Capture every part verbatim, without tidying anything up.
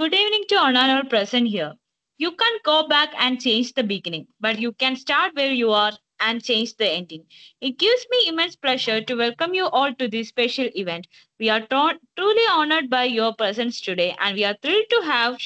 Good evening to all all present here. You can't go back and change the beginning, but you can start where you are and change the ending. It gives me immense pleasure to welcome you all to this special event. We are truly honored by your presence today, and we are thrilled to have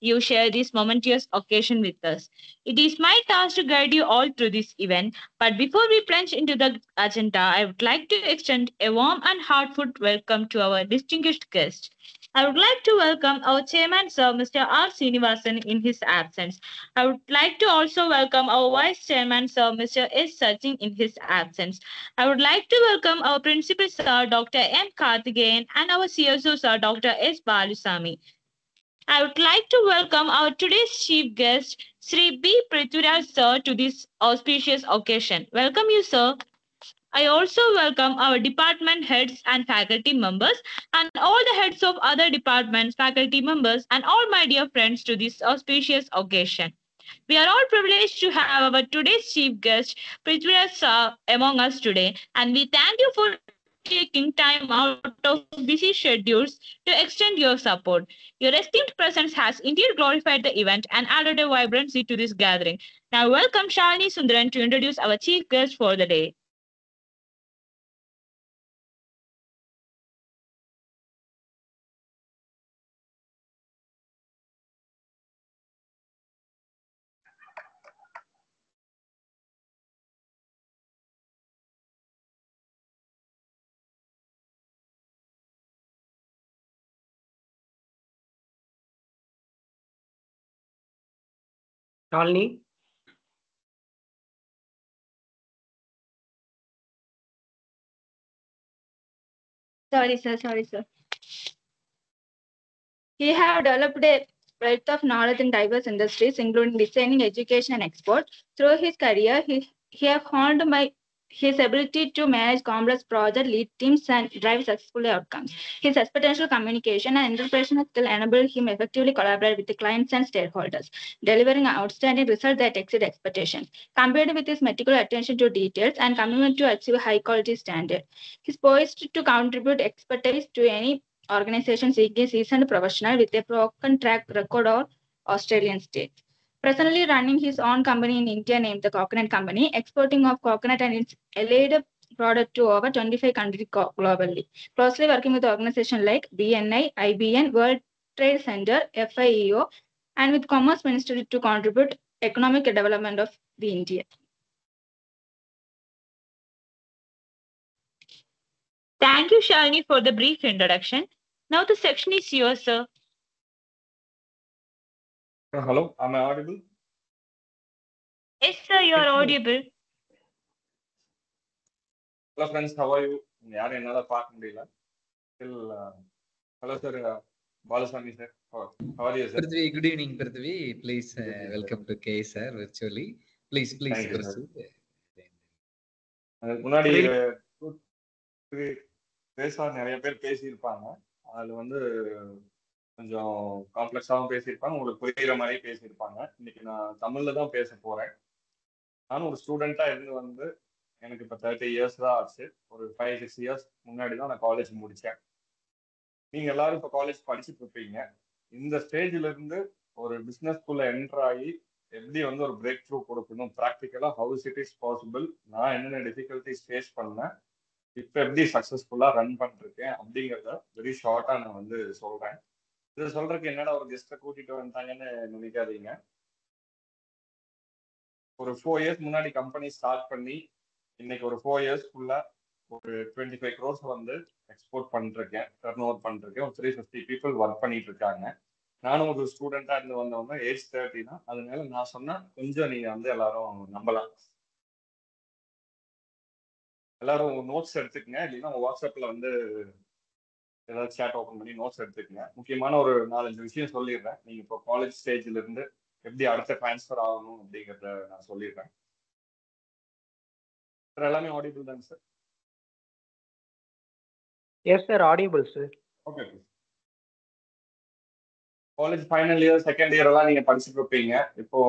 you share this momentous occasion with us. It is my task to guide you all through this event, but before we plunge into the agenda, I would like to extend a warm and heartfelt welcome to our distinguished guest. I would like to welcome our Chairman, Sir Mister R. Srinivasan, in his absence. I would like to also welcome our Vice Chairman, Sir Mister S. Sachin, in his absence. I would like to welcome our Principal, Sir Doctor M. Kartikeyan, and our C S O, Sir Doctor S. Balusami. I would like to welcome our today's chief guest, Sri B. Prithviraj, Sir, to this auspicious occasion. Welcome you, sir. I also welcome our department heads and faculty members and all the heads of other departments, faculty members, and all my dear friends to this auspicious occasion. We are all privileged to have our today's chief guest, Prithviraj Sir, among us today, and we thank you for taking time out of busy schedules to extend your support. Your esteemed presence has indeed glorified the event and added a vibrancy to this gathering. Now welcome Shalini Sundaran to introduce our chief guest for the day. Shalini? Sorry, sir. Sorry, sir. He have developed a breadth of knowledge in diverse industries, including designing, education, and export. Through his career, he, he have honed my his ability to manage complex projects, lead teams, and drive successful outcomes. His expertise, communication, and entrepreneurship skill enable him effectively collaborate with the clients and stakeholders, delivering outstanding results that exceed expectations. Compared with his meticulous attention to details and commitment to achieve high-quality standards, he's poised to contribute expertise to any organization seeking seasoned professional with a proven track record or Australian state. Presently running his own company in India named the Coconut Company, exporting of coconut and its allied product to over twenty-five countries globally. Closely working with organizations like B N I, I B N, World Trade Center, F I E O, and with Commerce Ministry to contribute economic development of the India. Thank you, Shalini, for the brief introduction. Now the section is yours, sir. Hello, am I audible? Yes, sir, you are audible. Hello, friends, how are you? Yaar, another part in the till uh, hello, sir. Uh, Balusami, sir. How are you, sir? Good evening, Prithvi. Please, uh, welcome to K S R virtually. Please, please pursue. Thank complex sound பேசிருப்பாங்க உங்களுக்கு புரியுற மாதிரி பேசிருப்பாங்க இன்னைக்கு நான் தமிழ்ல தான் பேச போறேன் நான் ஒரு ஸ்டூடண்டா இருந்து வந்து எனக்கு இப்ப thirty இயர்ஸ் தான் ஆச்சு ஒரு five six இயர்ஸ் முன்னாடி தான் நான் காலேஜ் முடிச்சேன் நீங்க எல்லாரும் இப்ப காலேஜ் படிச்சிட்டு இருப்பீங்க இந்த ஸ்டேஜ்ல இருந்து ஒரு பிசினஸ் குள்ள என்டர் ஆகி எப்படி வந்து ஒரு பிரேக் த்ரூ கொடுக்கணும் பிராக்டிகலா how it is possible நான் என்னென்ன டிஃபிகல்ட்டிஸ் ஃபேஸ் பண்ணேன் இப்ப எப்படி சக்சஸ்ஃபுல்லா ரன் பண்ணிருக்கேன் அப்படிங்கறத வெரி ஷார்ட்டா நான் வந்து சொல்றேன் இதை சொல்றதுக்கு என்னடா ஒரு கெஸ்ட்டை கூட்டிட்டு வந்தாங்கன்னு நினைக்காதீங்க ஒரு ஃபோர் இயர்ஸ் முன்னாடி கம்பெனி ஸ்டார்ட் பண்ணி இன்னைக்கு ஒரு ஃபோர் இயர்ஸ்க்குள்ள ஒரு டுவெண்ட்டி ஃபைவ் க்ரோர்ஸ் வந்து எக்ஸ்போர்ட் பண்ணிருக்கேன் டர்ன் ஓவர் பண்ணிருக்கேன் ஒரு த்ரீ ஃபிஃப்டி பீப்புள் ஒர்க் பண்ணிட்டு இருக்காங்க நானும் ஒரு ஸ்டூடெண்டா இருந்து வந்தவங்க ஏஜ் தேர்ட்டி தான் அதனால நான் சொன்னா கொஞ்சம் நீங்க வந்து எல்லாரும் நம்பலாம் எல்லாரும் நோட்ஸ் எடுத்துக்கங்க இல்லைன்னா வாட்ஸ்அப்ல வந்து ஏதாவது சேட் ஓப்பன் பண்ணி நோட்ஸ் எடுத்துக்கங்க முக்கியமான ஒரு நாலஞ்சு விஷயம் சொல்லிடுறேன் நீங்கள் இப்போ காலேஜ் ஸ்டேஜில் இருந்து எப்படி அடுத்த ட்ரான்ஸ்ஃபர் ஆகணும் அப்படிங்கிறத நான் சொல்லிடுறேன் சார் எல்லாமே ஆடிபிள் தாங்க sir yes sir audible sir okay college final year second year எல்லாம் நீங்கள் படிச்சுட்டு இருப்பீங்க இப்போ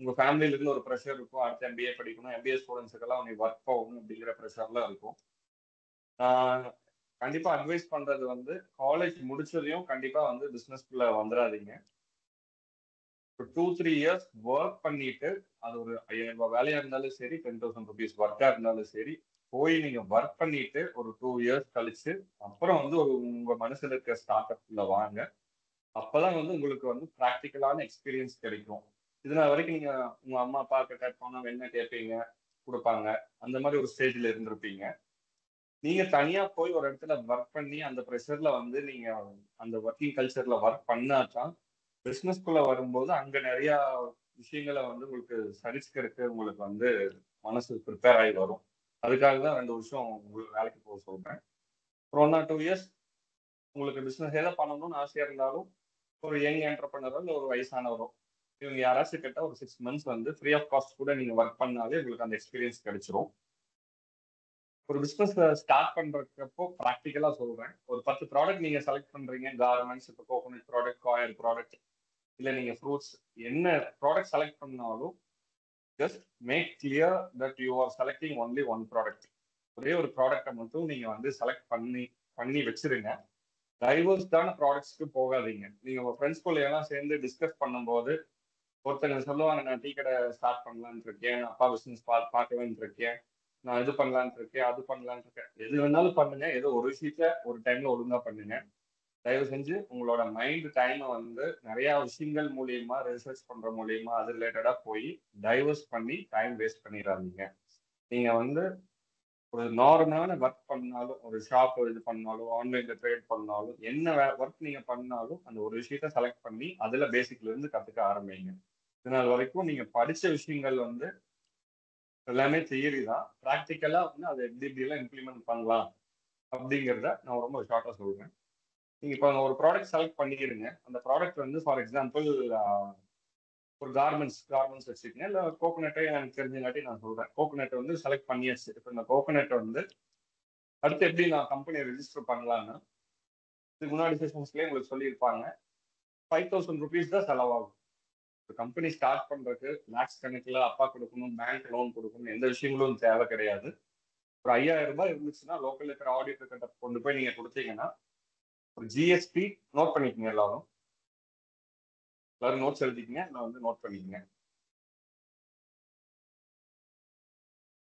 உங்கள் ஃபேமிலியிலேருந்து ஒரு ப்ரெஷர் இருக்கும் அடுத்த எம்பிஏ படிக்கணும் எம்பிஏ ஸ்டூடெண்ட்ஸுக்கெல்லாம் ஒன்று ஒர்க் ஆகணும் அப்படிங்கிற ப்ரெஷர்லாம் இருக்கும் கண்டிப்பா அட்வைஸ் பண்றது வந்து காலேஜ் முடிச்சதையும் கண்டிப்பா வந்து பிசினஸ்க்குள்ள வந்துடாதீங்க. டூ த்ரீ இயர்ஸ் ஒர்க் பண்ணிட்டு அது ஒரு ஐயாயிரம் ரூபாய் வேலையா இருந்தாலும் சரி, டென் தௌசண்ட் ருபீஸ் ஒர்க்கா இருந்தாலும் சரி, போய் நீங்க ஒர்க் பண்ணிட்டு ஒரு டூ இயர்ஸ் கழிச்சு அப்புறம் வந்து ஒரு உங்க மனசுல இருக்க ஸ்டார்ட் அப்ல வாங்க. அப்பதான் வந்து உங்களுக்கு வந்து ப்ராக்டிக்கலான எக்ஸ்பீரியன்ஸ் கிடைக்கும். இதனால வரைக்கும் நீங்க உங்க அம்மா அப்பா கிட்ட போனா என்ன கேட்பீங்க, கொடுப்பாங்க, அந்த மாதிரி ஒரு ஸ்டேஜ்ல இருந்திருப்பீங்க. நீங்க தனியா போய் ஒரு இடத்துல ஒர்க் பண்ணி அந்த ப்ரெஷர்ல வந்து நீங்க அந்த ஒர்க்கிங் கல்ச்சர்ல ஒர்க் பண்ணாதான் பிஸ்னஸ்குள்ள வரும்போது அங்க நிறைய விஷயங்களை வந்து உங்களுக்கு சரிச்சுக்கிறதுக்கு உங்களுக்கு வந்து மனசு ப்ரிப்பேர் ஆகி வரும். அதுக்காக தான் ரெண்டு வருஷம் உங்களுக்கு வேலைக்கு போக சொல்றேன். அப்புறம் ஒன் ஆர் டூ இயர்ஸ் உங்களுக்கு பிஸ்னஸ் எதை பண்ணணும்னு ஆசையா இருந்தாலும் ஒரு யங் என்டர்பிரனரோ இல்லை ஒரு வயசானவரோ இவங்க யாராச்சும் கேட்டால் ஒரு சிக்ஸ் மந்த்ஸ் வந்து ஃப்ரீ ஆஃப் காஸ்ட் கூட நீங்கள் ஒர்க் பண்ணாலே உங்களுக்கு அந்த எக்ஸ்பீரியன்ஸ் கிடைச்சிரும். ஒரு பிஸ்னஸ் ஸ்டார்ட் பண்ணுறப்போ ப்ராக்டிக்கலாக சொல்கிறேன், ஒரு பத்து ப்ராடக்ட் நீங்கள் செலக்ட் பண்ணுறீங்க, கார்மெண்ட்ஸ், இப்போ கோகோனட் ப்ராடக்ட், காயல் ப்ராடக்ட், இல்லை நீங்கள் ஃப்ரூட்ஸ், என்ன ப்ராடக்ட் செலக்ட் பண்ணாலும் just make clear that you are selecting only one product. ஒரே ஒரு ப்ராடக்டை மட்டும் நீங்கள் வந்து செலக்ட் பண்ணி பண்ணி வச்சுருங்க. டைவர்ஸ்டான ப்ராடக்ட்ஸ்க்கு போகாதீங்க. நீங்கள் உங்கள் ஃப்ரெண்ட்ஸ்குள்ள எல்லாம் சேர்ந்து டிஸ்கஸ் பண்ணும்போது ஒருத்தங்க சொல்லுவாங்க, நான் டீ கடை ஸ்டார்ட் பண்ணலான்னு இருக்கேன், அப்பா பிஸ்னஸ் பா பார்க்கலான்னு இருக்கேன், நான் இது பண்ணலான்னு இருக்கேன், அது பண்ணலான்னு இருக்கேன். எது வேணாலும் பண்ணுங்க, ஏதோ ஒரு விஷயத்த ஒரு டைம்ல ஒழுங்கா பண்ணுங்க. தயவு செஞ்சு உங்களோட மைண்ட் டைமை வந்து நிறைய விஷயங்கள் மூலியமா ரிசர்ச் பண்ற மூலியமா அது ரிலேட்டடா போய் டைவர்ஸ் பண்ணி டைம் வேஸ்ட் பண்ணிடாதீங்க. நீங்க வந்து ஒரு நார்மலான ஒர்க் பண்ணாலும், ஒரு ஷாப் இது பண்ணாலும், ஆன்லைன்ல ட்ரேட் பண்ணாலும், என்ன ஒர்க் நீங்க பண்ணாலும் அந்த ஒரு விஷயத்த செலக்ட் பண்ணி அதுல பேசிக்ல இருந்து கத்துக்க ஆரம்பிங்க. இதனால் வரைக்கும் நீங்க படிச்ச விஷயங்கள் வந்து எல்லாமே தியரி தான். ப்ராக்டிக்கலா வந்து அதை எப்படி எப்படிலாம் இம்ப்ளிமெண்ட் பண்ணலாம் அப்படிங்கிறத நான் ரொம்ப ஷார்ட்டா சொல்றேன். நீங்க இப்போ ஒரு ப்ராடக்ட் செலக்ட் பண்ணிடுங்க. அந்த ப்ராடக்ட் வந்து ஃபார் எக்ஸாம்பிள் ஒரு கார்மெண்ட்ஸ் கார்மெண்ட்ஸ் வச்சுக்கோங்க, இல்லை கோகோனட்டை எனக்கு தெரிஞ்சங்காட்டி நான் சொல்கிறேன். கோகோனட்டை வந்து செலக்ட் பண்ணியாச்சு. இப்போ இந்த கோகோனட்டை வந்து அடுத்து எப்படி நான் கம்பெனியை ரிஜிஸ்டர் பண்ணலான்னு இதுக்கு முன்னாடி செஷன்ஸ்லேயே உங்களுக்கு சொல்லியிருப்பாங்க. ஃபைவ் தௌசண்ட் ருபீஸ் தான் செலவாகும். ஒரு கம்பெனி ஸ்டார்ட் பண்ணுறதுக்கு லேக்ஸ் கணக்கில் அப்பா கொடுக்கணும், பேங்க் லோன் கொடுக்கணும், எந்த விஷயங்களும் தேவை கிடையாது. ஒரு ஐயாயிரம் ரூபாய் இருந்துச்சுன்னா லோக்கல் இருக்கிற ஆடிட்டர் கிட்ட கொண்டு போய் நீங்கள் கொடுத்தீங்கன்னா ஒரு ஜிஎஸ்டி நோட் பண்ணிக்கோங்க. எல்லாரும் எல்லாரும் நோட்ஸ் எழுதிக்கங்க, நான் வந்து நோட் பண்ணிக்கங்க.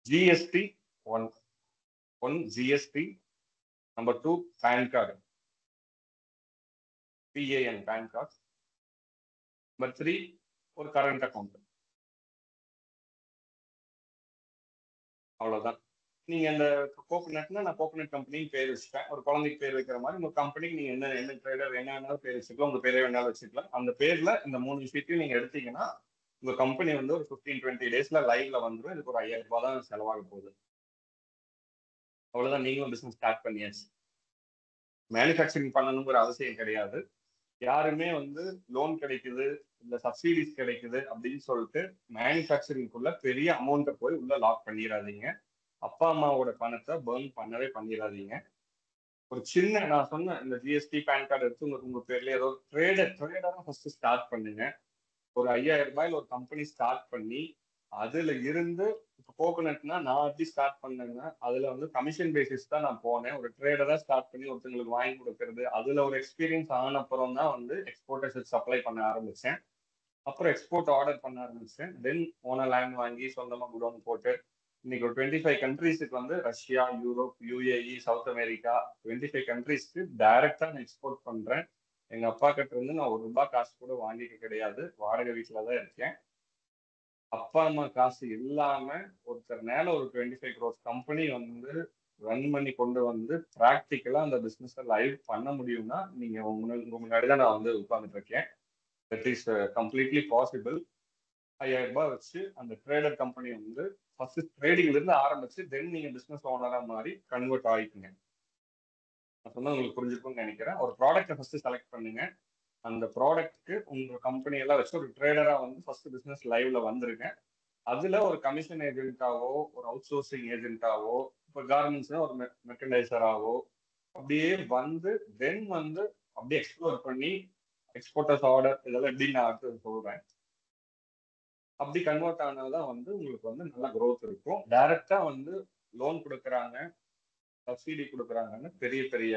GST one one GST, number two PAN card, PAN PAN card, number three ஒரு கரண்ட் அக்கௌண்ட். அவ்வளோதான். நீங்க அந்த கோகோனட்னா நான் கோகோனட் கம்பெனின்னு பேர் வச்சுட்டேன். ஒரு குழந்தைக்கு பேர் வைக்கிற மாதிரி உங்க கம்பெனிக்கு நீங்க என்ன என்ன ட்ரேடர் என்ன வேணாலும் பேர் வச்சுக்கலாம், உங்க பேரே வேணாலும் வச்சுக்கலாம். அந்த பேர்ல இந்த மூணு விஷயத்தையும் நீங்க எடுத்தீங்கன்னா உங்க கம்பெனி வந்து ஒரு பிப்டீன் டுவெண்ட்டி டேஸ்ல லைவ்ல வந்துடும். இதுக்கு ஒரு ஐயாயிரம் ரூபாய் தான் செலவாக போகுது. அவ்வளவுதான், நீங்களும் பிசினஸ் ஸ்டார்ட் பண்ணியாச்சு. மேனுஃபேக்சரிங் பண்ணணுங்கிற அவசியம் கிடையாது. யாருமே வந்து லோன் கிடைக்குது இல்லை சப்சிடிஸ் கிடைக்குது அப்படின்னு சொல்லிட்டு மேனுஃபேக்சரிங்குள்ள பெரிய அமௌண்ட்டை போய் உள்ள லாக் பண்ணிடாதீங்க. அப்பா அம்மாவோட பணத்தை பேர்ன் பண்ணவே பண்ணிடாதீங்க. ஒரு சின்ன நான் சொன்ன இந்த ஜிஎஸ்டி பேன் கார்டு எடுத்து உங்களுக்கு உங்க பேர்ல ஏதோ ட்ரேடர் ட்ரேடராக ஃபர்ஸ்ட் ஸ்டார்ட் பண்ணுங்க. ஒரு ஐயாயிரம் ரூபாயில ஒரு கம்பெனி ஸ்டார்ட் பண்ணி அதுல இருந்து இப்போ கோகோனட்னா நான் அப்படி ஸ்டார்ட் பண்ணேன்னா அதுல வந்து கமிஷன் பேசிஸ் தான் நான் போனேன். ஒரு ட்ரேடரா ஸ்டார்ட் பண்ணி ஒருத்தங்களுக்கு வாங்கி கொடுக்கறது, அதுல ஒரு எக்ஸ்பீரியன்ஸ் ஆன அப்புறம் தான் வந்து எக்ஸ்போர்ட்டர்ஸ் சப்ளை பண்ண ஆரம்பிச்சேன். அப்புறம் எக்ஸ்போர்ட் ஆர்டர் பண்ண ஆரம்பிச்சேன். தென் ஓன லேண்ட் வாங்கி சொந்தமா குடோன் போட்டு இன்னைக்கு ஒரு டுவெண்ட்டி ஃபைவ் கண்ட்ரீஸுக்கு வந்து Russia, Europe, UAE, South America twenty five கண்ட்ரீஸ்க்கு டைரக்டா நான் எக்ஸ்போர்ட் பண்றேன். எங்க அப்பா கிட்ட இருந்து நான் ஒரு ரூபாய் காசு கூட வாங்கிக்க கிடையாது. வாடகை வீட்டில தான் இருக்கேன். அப்பா அம்மா காசு இல்லாம ஒருத்தர் மேல ஒரு டுவெண்ட்டி ஃபைவ் க்ரோஸ் கம்பெனி வந்து ரன் பண்ணி கொண்டு வந்து ப்ராக்டிக்கலா அந்த பிஸ்னஸை லைவ் பண்ண முடியும்னா நீங்க உங்க முன்னாடி தான் நான் வந்து உட்கார்ந்துட்டு இருக்கேன். That is completely possible. ஐயாயிரம் ரூபாய் வச்சு அந்த ட்ரேடர் கம்பெனி வந்து ஃபர்ஸ்ட் ட்ரேடிங்ல இருந்து ஆரம்பிச்சு தென் நீங்க பிசினஸ் ஓனரா மாதிரி கன்வெர்ட் ஆகிக்குங்க. நான் சொன்னா உங்களுக்கு புரிஞ்சுக்கணும்னு நினைக்கிறேன். ஒரு ப்ராடக்டை ஃபர்ஸ்ட் செலக்ட் பண்ணுங்க. அந்த ப்ராடக்ட்க்கு உங்க கம்பெனி எல்லாம் வச்சு ஒரு ட்ரேடரா வந்து ஃபர்ஸ்ட் பிசினஸ் லைவ்ல வந்துருங்க. அதுல ஒரு கமிஷன் ஏஜென்ட்டாவோ, ஒரு அவுட் சோர்சிங் ஏஜென்ட்டாவோ, இப்போ கார்மெண்ட்ஸ்னா ஒரு மெக்கனைசராவோ அப்படியே வந்து தென் வந்து அப்படியே எக்ஸ்ப்ளோர் பண்ணி எக்ஸ்போர்ட்டர்ஸ் ஆர்டர் இதெல்லாம் எப்படி நான் அடுத்து சொல்றேன். அப்படி கன்வெர்ட் ஆனால்தான் வந்து உங்களுக்கு வந்து நல்ல க்ரோத் இருக்கும். டைரக்டா வந்து லோன் கொடுக்குறாங்க, சப்சிடி கொடுக்குறாங்கன்னு பெரிய பெரிய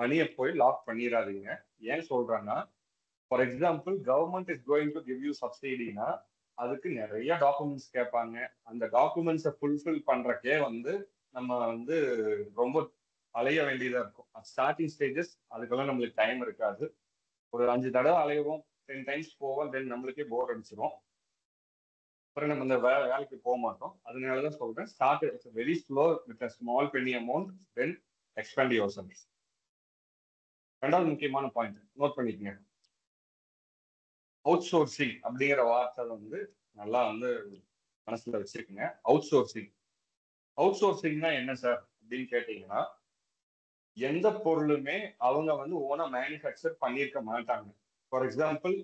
மணியை போய் லாக் பண்ணிடாதீங்க. ஏன் சொல்றேன்னா, for example government is going to give you சப்சிடினா அதுக்கு நிறைய டாக்குமெண்ட்ஸ் கேட்பாங்க. அந்த டாக்குமெண்ட்ஸை ஃபுல்ஃபில் பண்றக்கே வந்து நம்ம வந்து ரொம்ப அலைய வேண்டியதா இருக்கும். ஸ்டார்டிங் ஸ்டேஜஸ் அதுக்கெல்லாம் நம்மளுக்கு டைம் இருக்காது. ஒரு அஞ்சு தடவை அலையவும், டென் டைம்ஸ் போவோம், தென் நம்மளுக்கே போர் அடிச்சிடும். அப்புறம் நம்ம இந்த வே வேலைக்கு போக மாட்டோம். அதனால தான் சொல்றேன், start it's very slow with a small penny amount, then expand your service. ரெண்டாவது முக்கியமான பாயிண்ட் நோட் பண்ணிக்கோங்க, அவுட் சோர்சிங் அப்படிங்கிற வார்த்தை வந்து நல்லா வந்து மனசுல வச்சிருக்குங்க. அவுட் சோர்சிங் அவுட் சோர்சிங்னா என்ன சார் அப்படின்னு கேட்டீங்கன்னா, எந்த பொருளுமே அவங்க வந்து ஓனா மேனுஃபேக்சர் பண்ணியிருக்க மாட்டாங்க. ஃபார் எக்ஸாம்பிள்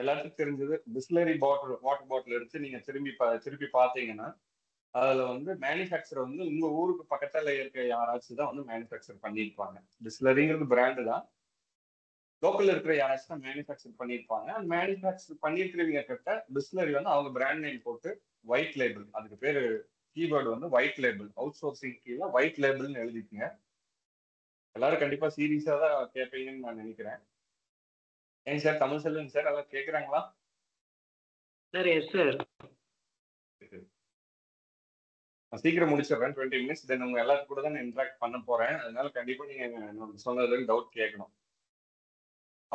எல்லாத்துக்கும் தெரிஞ்சது பிஸ்லரி பாட்டில், வாட்டர் பாட்டில் எடுத்து நீங்க திரும்பி திருப்பி பார்த்தீங்கன்னா அதுல வந்து மேனுஃபேக்சர் வந்து உங்க ஊருக்கு பக்கத்துல இருக்க யாராச்சும் தான் வந்து மேனுஃபேக்சர் பண்ணியிருப்பாங்க. பிஸ்லரிங்கிறது பிராண்டு தான், லோக்கல்ல இருக்கிற யாராச்சும் தான் மேனுஃபேக்சர் பண்ணியிருப்பாங்க. அந்த மேனுஃபேக்சர் பண்ணியிருக்கிறவங்க கிட்ட பிஸ்லரி வந்து அவங்க பிராண்ட் நேம் போட்டு ஒயிட் லேபிள், அதுக்கு பேரு கீவேர்டு வந்து ஒயிட் லேபிள். அவுட் சோர்சிங் கீழே ஒயிட் லேபிள்னு எழுதிக்குங்க. எல்லாரும் கண்டிப்பா சீரியஸா தான் கேட்பீங்கன்னு நான் நினைக்கிறேன். ஏன் சார் தமிழ் செல்வன் சார் எல்லாம் கேட்குறாங்களா சார்? எஸ் சார், நான் சீக்கிரம் முடிச்சிடுறேன், டுவெண்ட்டி மினிட்ஸ். தென் உங்க எல்லாரும் கூட தான் நான் இன்ட்ராக்ட் பண்ண போறேன். அதனால கண்டிப்பா நீங்க என்னோட சொன்னதுல டவுட் கேட்கணும்.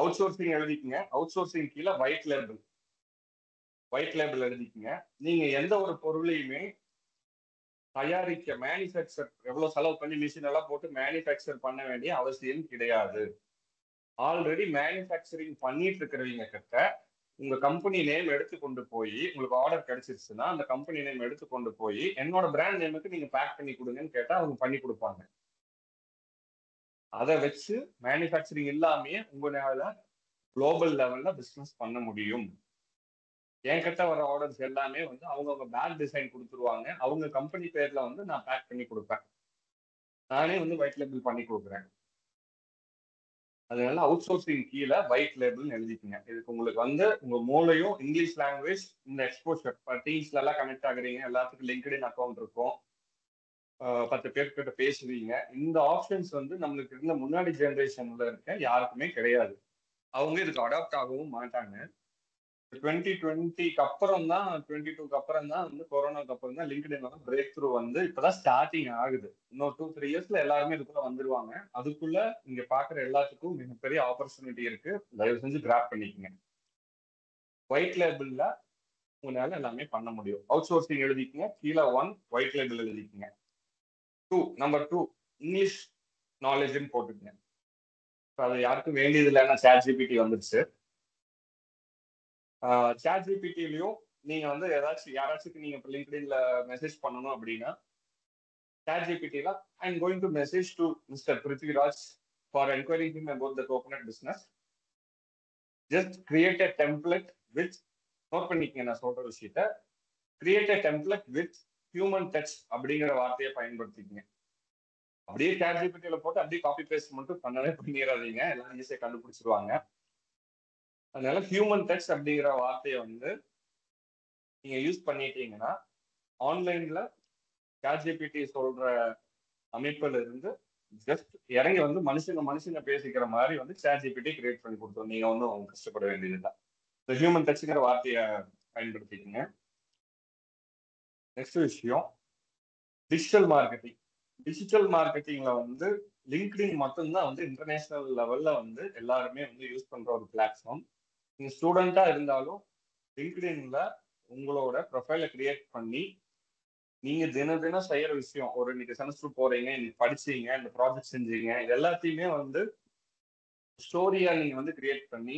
அவுட் சோர்சிங் எழுதிக்குங்க, அவுட் சோர்சிங் கீழே ஒயிட் லேபிள் ஒயிட் லேபிள் எழுதிக்குங்க. நீங்க எந்த ஒரு பொருளையுமே தயாரிக்க மேனுஃபேக்சர் எவ்வளோ செலவு பண்ணி மிஷின் எல்லாம் போட்டு மேனுஃபேக்சர் பண்ண வேண்டிய அவசியம் கிடையாது. ஆல்ரெடி மேனுஃபேக்சரிங் பண்ணிட்டு இருக்கிறவங்க கிட்ட உங்க கம்பெனி நேம் எடுத்து கொண்டு போய், உங்களுக்கு ஆர்டர் கிடைச்சிருச்சுன்னா அந்த கம்பெனி நேம் எடுத்து கொண்டு போய் என்னோட பிராண்ட் நேமுக்கு நீங்க பேக் பண்ணி கொடுங்கன்னு கேட்டால் அவங்க பண்ணி கொடுப்பாங்க. அதை வச்சு மேனுஃபேக்சரிங் இல்லாமையே உங்களால குளோபல் லெவல்ல பிஸ்னஸ் பண்ண முடியும். என்கிட்ட வர ஆர்டர்ஸ் எல்லாமே வந்து அவங்கவுங்க பேக் டிசைன் கொடுத்துருவாங்க. அவங்க கம்பெனி பேர்ல வந்து நான் பேக் பண்ணி கொடுப்பேன், நானே வந்து ஒயிட் லேபிள் பண்ணி கொடுக்குறேன். அதனால அவுட் சோர்சிங் கீழே ஒயிட் லேபிள்னு எழுதிக்கங்க. இதுக்கு உங்களுக்கு வந்து உங்க மூளையும் இங்கிலீஷ் லாங்குவேஜ், இந்த எக்ஸ்போஷர் டீம்ஸ்ல எல்லாம் கனெக்ட் ஆகுறீங்க, எல்லாத்துக்கும் லிங்க்டின் அக்கௌண்ட் இருக்கும், பத்து பேர்கிட்ட பேசுவீங்க. இந்த ஆப்ஷன்ஸ் வந்து நம்மளுக்கு இருந்த முன்னாடி ஜென்ரேஷன்ல இருக்க யாருக்குமே கிடையாது. அவங்க இதுக்கு அடாப்ட் ஆகவும் மாட்டாங்க. டுவெண்ட்டி டுவெண்ட்டிக்கு அப்புறம் தான் டுவெண்ட்டி டூக்கு அப்புறம் தான் வந்து கொரோனாக்கு அப்புறம் தான் லிங்க்டின்ல வந்து பிரேக் த்ரூ வந்து இப்பதான் ஸ்டார்டிங் ஆகுது. இன்னொரு டூ த்ரீ இயர்ஸ்ல எல்லாருமே இதுக்குள்ள வந்துருவாங்க. அதுக்குள்ள இங்க பாக்குற எல்லாத்துக்கும் மிகப்பெரிய ஆப்பர்ச்சுனிட்டி இருக்கு. தயவு செஞ்சு கிராப் பண்ணிக்கங்க. ஒயிட் லேபிள்ல உங்களால எல்லாமே பண்ண முடியும். அவுட் சோர்சிங் எழுதிக்கங்க, கீழே ஒன் ஒயிட் லேபிள் எழுதிக்கங்க. டூ நம்பர் டூ இங்கிலீஷ் நாலேஜ்ன்னு போட்டுக்கங்க. இப்போ அது யாருக்கும் வேண்டியது இல்லை, ஏன்னா சாட் ஜிபிடி வந்துருச்சு. சாட் ஜிபிடிலையும் நீங்கள் வந்து ஏதாச்சும் யாராச்சும் நீங்கள் இப்போ லிங்க்டின்ல மெசேஜ் பண்ணணும் அப்படின்னா சாட் ஜிபிடியில் I am going to message to mister Prithviraj for enquiring him about the coconut business. Just create a template with, note பண்ணிக்கங்க நான் சொல்கிற விஷயத்த, create a template with human touch அப்படிங்கிற வார்த்தையை பயன்படுத்திக்கங்க. அப்படியே சாட் ஜிபிடியில் போட்டு அப்படியே காப்பி பேஸ்ட் மட்டும் பண்ணவே பண்ணிடாதீங்க, எல்லாரும் ஈஸியாக கண்டுபிடிச்சிருவாங்க. அதனால ஹியூமன் டச் அப்படிங்கிற வார்த்தையை வந்து நீங்கள் யூஸ் பண்ணிட்டீங்கன்னா ஆன்லைனில் சாட் ஜிபிடி சொல்கிற அமைப்பில் இருந்து ஜஸ்ட் இறங்கி வந்து மனுஷங்க மனுஷங்க பேசிக்கிற மாதிரி வந்து சாட் ஜிபிடி கிரியேட் பண்ணி கொடுத்தோம். நீங்கள் ஒன்றும் அவங்க கஷ்டப்பட வேண்டியதில்லை. இந்த ஹியூமன் டச்சுங்கிற வார்த்தையை பயன்படுத்திக்கங்க. நெக்ஸ்ட் விஷயம் டிஜிட்டல் மார்க்கெட்டிங். டிஜிட்டல் மார்க்கெட்டிங்ல வந்து லிங்க்டின் மட்டும்தான் வந்து இன்டர்நேஷனல் லெவல்ல வந்து எல்லாருமே வந்து யூஸ் பண்ற ஒரு பிளாட்ஃபார்ம். நீங்க ஸ்டூடெண்டா இருந்தாலும் லிங்க்டின்ல உங்களோட ப்ரொஃபைலை கிரியேட் பண்ணி நீங்க தின தினம் செய்யற விஷயம், ஒரு இன்னைக்கு செமஸ்டர் போறீங்க, இன்னைக்கு படிச்சீங்க, இந்த ப்ராஜெக்ட் செஞ்சீங்க, இது எல்லாத்தையுமே வந்து ஸ்டோரியா நீங்க வந்து கிரியேட் பண்ணி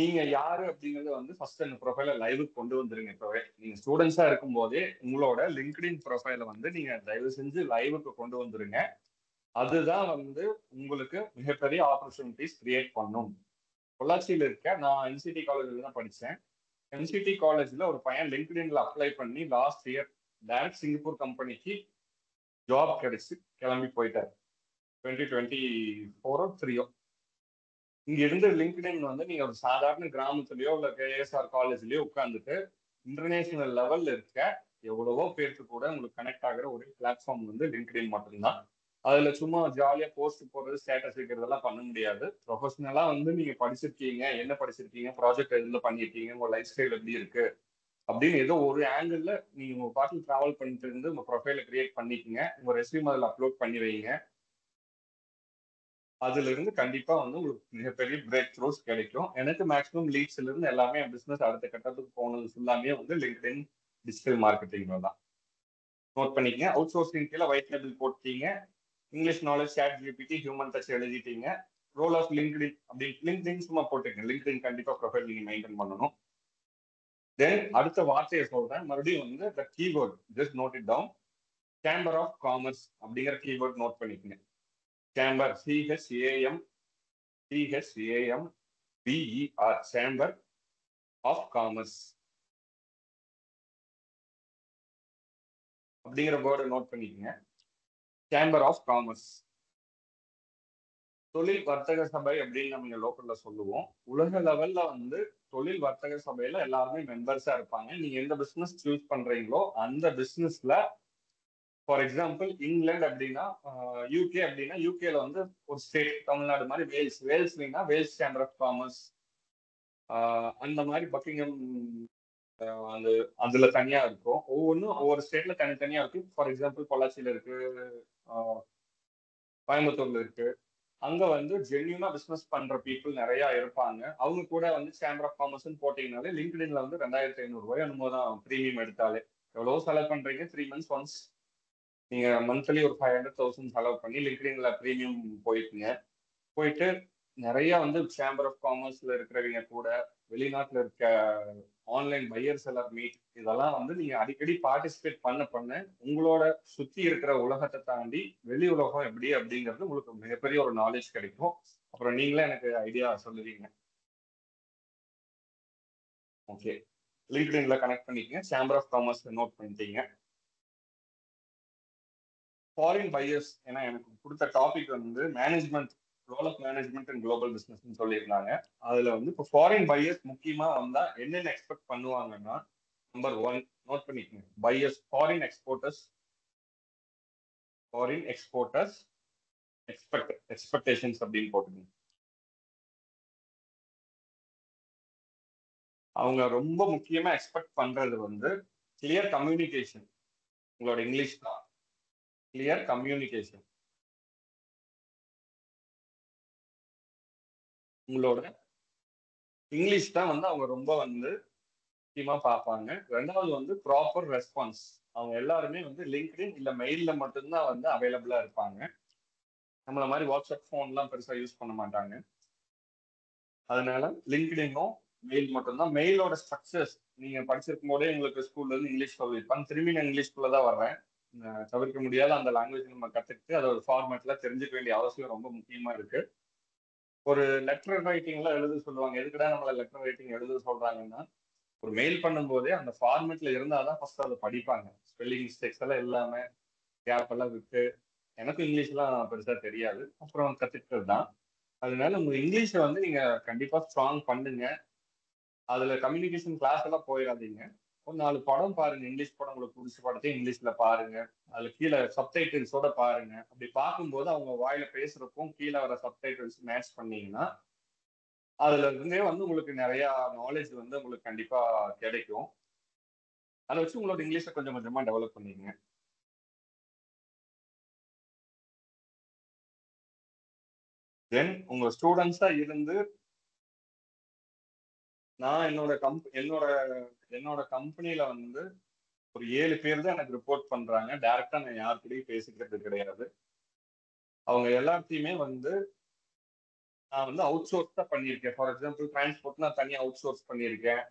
நீங்க யாரு அப்படிங்கறத வந்து ஃபர்ஸ்ட் அந்த ப்ரொஃபைல லைவுக்கு கொண்டு வந்துருங்க. இப்பவே நீங்க ஸ்டூடெண்ட்ஸா இருக்கும் போதே உங்களோட லிங்க்டின் ப்ரொஃபைல வந்து நீங்க தயவு செஞ்சு லைவுக்கு கொண்டு வந்துருங்க. அதுதான் வந்து உங்களுக்கு மிகப்பெரிய ஆப்பர்ச்சுனிட்டிஸ் கிரியேட் பண்ணும். பொள்ளாச்சியில இருக்க நான் என்சிடி காலேஜில் தான் படித்தேன். என்சிடி காலேஜில் ஒரு பையன் லிங்க்டின்ல அப்ளை பண்ணி லாஸ்ட் இயர் டைரக்ட் சிங்கப்பூர் கம்பெனிக்கு ஜாப் கிடைச்சி கிளம்பி போயிட்டார். டுவெண்ட்டி டுவெண்ட்டி ஃபோரோ த்ரீயோ இங்க இருந்து லிங்க்டின் வந்து நீங்க ஒரு சாதாரண கிராமத்துலயோ இல்ல கேஎஸ்ஆர் காலேஜ்லயோ உட்காந்துட்டு இன்டர்நேஷனல் லெவல்ல இருக்க எவ்வளவோ பேருக்கு கூட உங்களுக்கு கனெக்ட் ஆகிற ஒரு பிளாட்ஃபார்ம் வந்து லிங்க்டின் மட்டும்தான். அதுல சும்மா ஜாலியா போஸ்ட் போடுறது, ஸ்டேட்டஸ் வைக்கிறதெல்லாம் பண்ண முடியாது. ப்ரொஃபஷனலா வந்து நீங்க படிச்சிருக்கீங்க, என்ன படிச்சிருக்கீங்க, ப்ராஜெக்ட் எதுல பண்ணிருக்கீங்க, உங்க லைஃப் ஸ்டைல் எப்படி இருக்கு அப்படின்னு ஏதோ ஒரு ஆங்கிள் நீங்க உங்க பாட்டில் டிராவல் பண்ணிட்டு இருந்து உங்க ப்ரொஃபைல கிரியேட் பண்ணிக்கோங்க. உங்க ரெஸ்யூம் அதில் அப்லோட் பண்ணி வைங்க. அதுல இருந்து கண்டிப்பா வந்து உங்களுக்கு மிகப்பெரிய பிரேக் த்ரூஸ் கிடைக்கும். எனக்கு மேக்ஸிமம் லீட்ஸ்ல இருந்து எல்லாமே பிசினஸ் அடுத்த கட்டத்துக்கு போனது எல்லாமே வந்து லிங்க்டின் டிஜிட்டல் மார்க்கெட்டிங்ல தான். நோட் பண்ணிக்கங்க. அவுட் சோர்சிங் கீழே ஒயிட் லேபிள் போட்டீங்க, English knowledge, chat GPT, human touch எழுதிட்டீங்க. ரோல் ஆஃப் லிங்க்டின் அப்படின்னு லிங்க்டின் சும்மா போட்டுக்கங்க. லிங்க்டின் கண்டிப்பா ப்ரொஃபைல் நீங்க மெயின்டைன் பண்ணணும். தென் அடுத்த வார்த்தையை சொல்றேன், மறுபடியும் வந்து the keyword just note it down. Chamber of commerce அப்படிங்கிற கீவேர்ட் நோட் பண்ணிக்கங்க. Chamber CHAM CHAM BER chamber of commerce அப்படிங்கிற வேர்டை நோட் பண்ணிக்கங்க. சேம்பர் ஆஃப் காமர்ஸ், தொழில் வர்த்தக சபை அப்படின்னு நம்ம லோக்கல்ல சொல்லுவோம். உலக லெவல்ல வந்து தொழில் வர்த்தக சபையில எல்லாருமே மெம்பர்ஸா இருப்பாங்க. நீங்க எந்த பிசினஸ் சூஸ் பண்றீங்களோ அந்த பிசினஸ்ல, ஃபார் எக்ஸாம்பிள் இங்கிலாந்து அப்படின்னா யூகே அப்படின்னா யூகேல வந்து ஒரு ஸ்டேட் தமிழ்நாடு மாதிரி வேல்ஸ், வேல்ஸ்லீங்கன்னா வேல்ஸ் சேம்பர் ஆஃப் காமர்ஸ், அந்த மாதிரி பக்கிங்ஹாம் அந்த அதுல தனியா இருக்கும். ஒவ்வொன்றும் ஒவ்வொரு ஸ்டேட்ல தனித்தனியா இருக்கு. ஃபார் எக்ஸாம்பிள் பொள்ளாச்சியில இருக்கு, கோயம்புத்தூர்ல இருக்கு. அங்க வந்து ஜென்யூனா பிசினஸ் பண்ற பீப்புள் நிறைய இருப்பாங்க. அவங்க கூட வந்து சேம்பர் ஆஃப் காமர்ஸ்ன்னு போட்டீங்கனாலே லிங்க்டின்ல வந்து ரெண்டாயிரத்தி ஐநூறு ரூபாய் அனுமோதான் ப்ரீமியம் எடுத்தாலே. எவ்வளோ செலவு பண்றீங்க, த்ரீ மந்த்ஸ் ஒன்ஸ் நீங்க மந்த்லி ஒரு ஃபைவ் ஹண்ட்ரட் தௌசண்ட் செலவு பண்ணி லிங்க்டின்ல ப்ரீமியம் போயிட்டுங்க. போயிட்டு நிறைய வந்து சேம்பர் ஆஃப் காமர்ஸ்ல இருக்கிறவங்க கூட வெளிநாட்டுல இருக்க ஆன்லைன் பையர் செலர் மீட் இதெல்லாம் வந்து நீங்க அடிக்கடி பார்ட்டிசிபேட் பண்ண பண்ண உங்களோட சுத்தி இருக்கிற உலகத்தை தாண்டி வெளி உலகம் எப்படி அப்படிங்கிறது உங்களுக்கு மிகப்பெரிய ஒரு நாலேஜ் கிடைக்கும். அப்புறம் நீங்களே எனக்கு ஐடியா சொல்லுவீங்க. ஓகே, லிங்க்டின்ல கனெக்ட் பண்ணிக்கங்க. சேம்பர் ஆஃப் காமர்ஸ் நோட் பண்ணிட்டீங்க. ஃபாரின் பையர்ஸ், ஏன்னா எனக்கு கொடுத்த டாபிக் வந்து management, role of management and global பிஸ்னஸ்ன்னு சொல்லியிருந்தாங்க. அதில் வந்து இப்போ ஃபாரின் பையர்ஸ் முக்கியமாக வந்தால் என்னென்ன எக்ஸ்பெக்ட் பண்ணுவாங்கன்னா, நம்பர் ஒன் நோட் பண்ணிக்கோங்க, buyers foreign exporters, foreign exporters expect expectations அப்படின்னு போட்டுக்கோங்க. அவங்க ரொம்ப முக்கியமாக எக்ஸ்பெக்ட் பண்ணுறது வந்து கிளியர் கம்யூனிகேஷன், உங்களோட இங்கிலீஷ் தான், கிளியர் கம்யூனிகேஷன், உங்களோட இங்கிலீஷ் தான் வந்து அவங்க ரொம்ப வந்து முக்கியமாக பார்ப்பாங்க. ரெண்டாவது வந்து ப்ராப்பர் ரெஸ்பான்ஸ். அவங்க எல்லாருமே வந்து லிங்க்டின் இல்லை மெயிலில் மட்டும்தான் வந்து அவைலபிளாக இருப்பாங்க. நம்மளை மாதிரி வாட்ஸ்அப் ஃபோன்லாம் பெருசாக யூஸ் பண்ண மாட்டாங்க. அதனால லிங்க்டினும் மெயில் மட்டும்தான். மெயிலோட ஸ்ட்ரக்சர்ஸ் நீங்கள் படிச்சிருக்கும் போதே உங்களுக்கு ஸ்கூல்லேருந்து இங்கிலீஷ் சொல்லியிருப்பாங்க. திரும்பி நான் இங்கிலீஷ்குள்ளே தான் வர்றேன். தவிர்க்க முடியாத அந்த லாங்குவேஜ் நம்ம கற்றுக்கிட்டு அதை ஒரு ஃபார்மேட்டில் தெரிஞ்சுக்க வேண்டிய அவசியம் ரொம்ப முக்கியமாக இருக்குது. ஒரு லெட்டர் ரைட்டிங்லாம் எழுத சொல்லுவாங்க. எதுக்கிட்ட நம்மளை லெட்டர் ரைட்டிங் எழுத சொல்கிறாங்கன்னா, ஒரு மெயில் பண்ணும்போதே அந்த ஃபார்மேட்டில் இருந்தால் தான் ஃபஸ்ட்டு அதை படிப்பாங்க. ஸ்பெல்லிங் மிஸ்டேக்ஸ் எல்லாம் இல்லாமல் கேப் எல்லாம் விட்டு, எனக்கும் இங்கிலீஷ்லாம் பெருசாக தெரியாது, அப்புறம் கற்றுக்கிட்டது தான். அதனால உங்கள் இங்கிலீஷை வந்து நீங்கள் கண்டிப்பாக ஸ்ட்ராங் பண்ணுங்க. அதில் கம்யூனிகேஷன் கிளாஸ் எல்லாம் போயிடாதீங்க. ஒரு நாலு படம் பாருங்கள், இங்கிலீஷ் படம் உங்களுக்கு பிடிச்ச படத்தை இங்கிலீஷில் பாருங்கள். அதில் கீழே சப்டைட்டில்ஸோட பாருங்கள். அப்படி பார்க்கும்போது அவங்க வாயில் பேசுகிறப்போ கீழே வர சப்டைட்டில்ஸ் மேட்ச் பண்ணிங்கன்னா அதில் இருந்தே வந்து உங்களுக்கு நிறையா நாலேஜ் வந்து உங்களுக்கு கண்டிப்பாக கிடைக்கும். அதை வச்சு உங்களோட இங்கிலீஷை கொஞ்சம் கொஞ்சமாக டெவலப் பண்ணிக்கங்க. தென் உங்கள் ஸ்டூடெண்ட்ஸாக இருந்து நான் என்னோட கம்ப் என்னோட என்னோட கம்பெனியில வந்து ஒரு ஏழு பேர் தான் எனக்கு ரிப்போர்ட் பண்றாங்க. டைரக்டா நான் யார்கிட்டையும் பேசிக்கிறது கிடையாது. அவங்க எல்லாத்தையுமே வந்து நான் வந்து அவுட் சோர்ஸ் தான் பண்ணியிருக்கேன். ஃபார் எக்ஸாம்பிள் டிரான்ஸ்போர்ட் நான் தனியாக அவுட் சோர்ஸ் பண்ணியிருக்கேன்.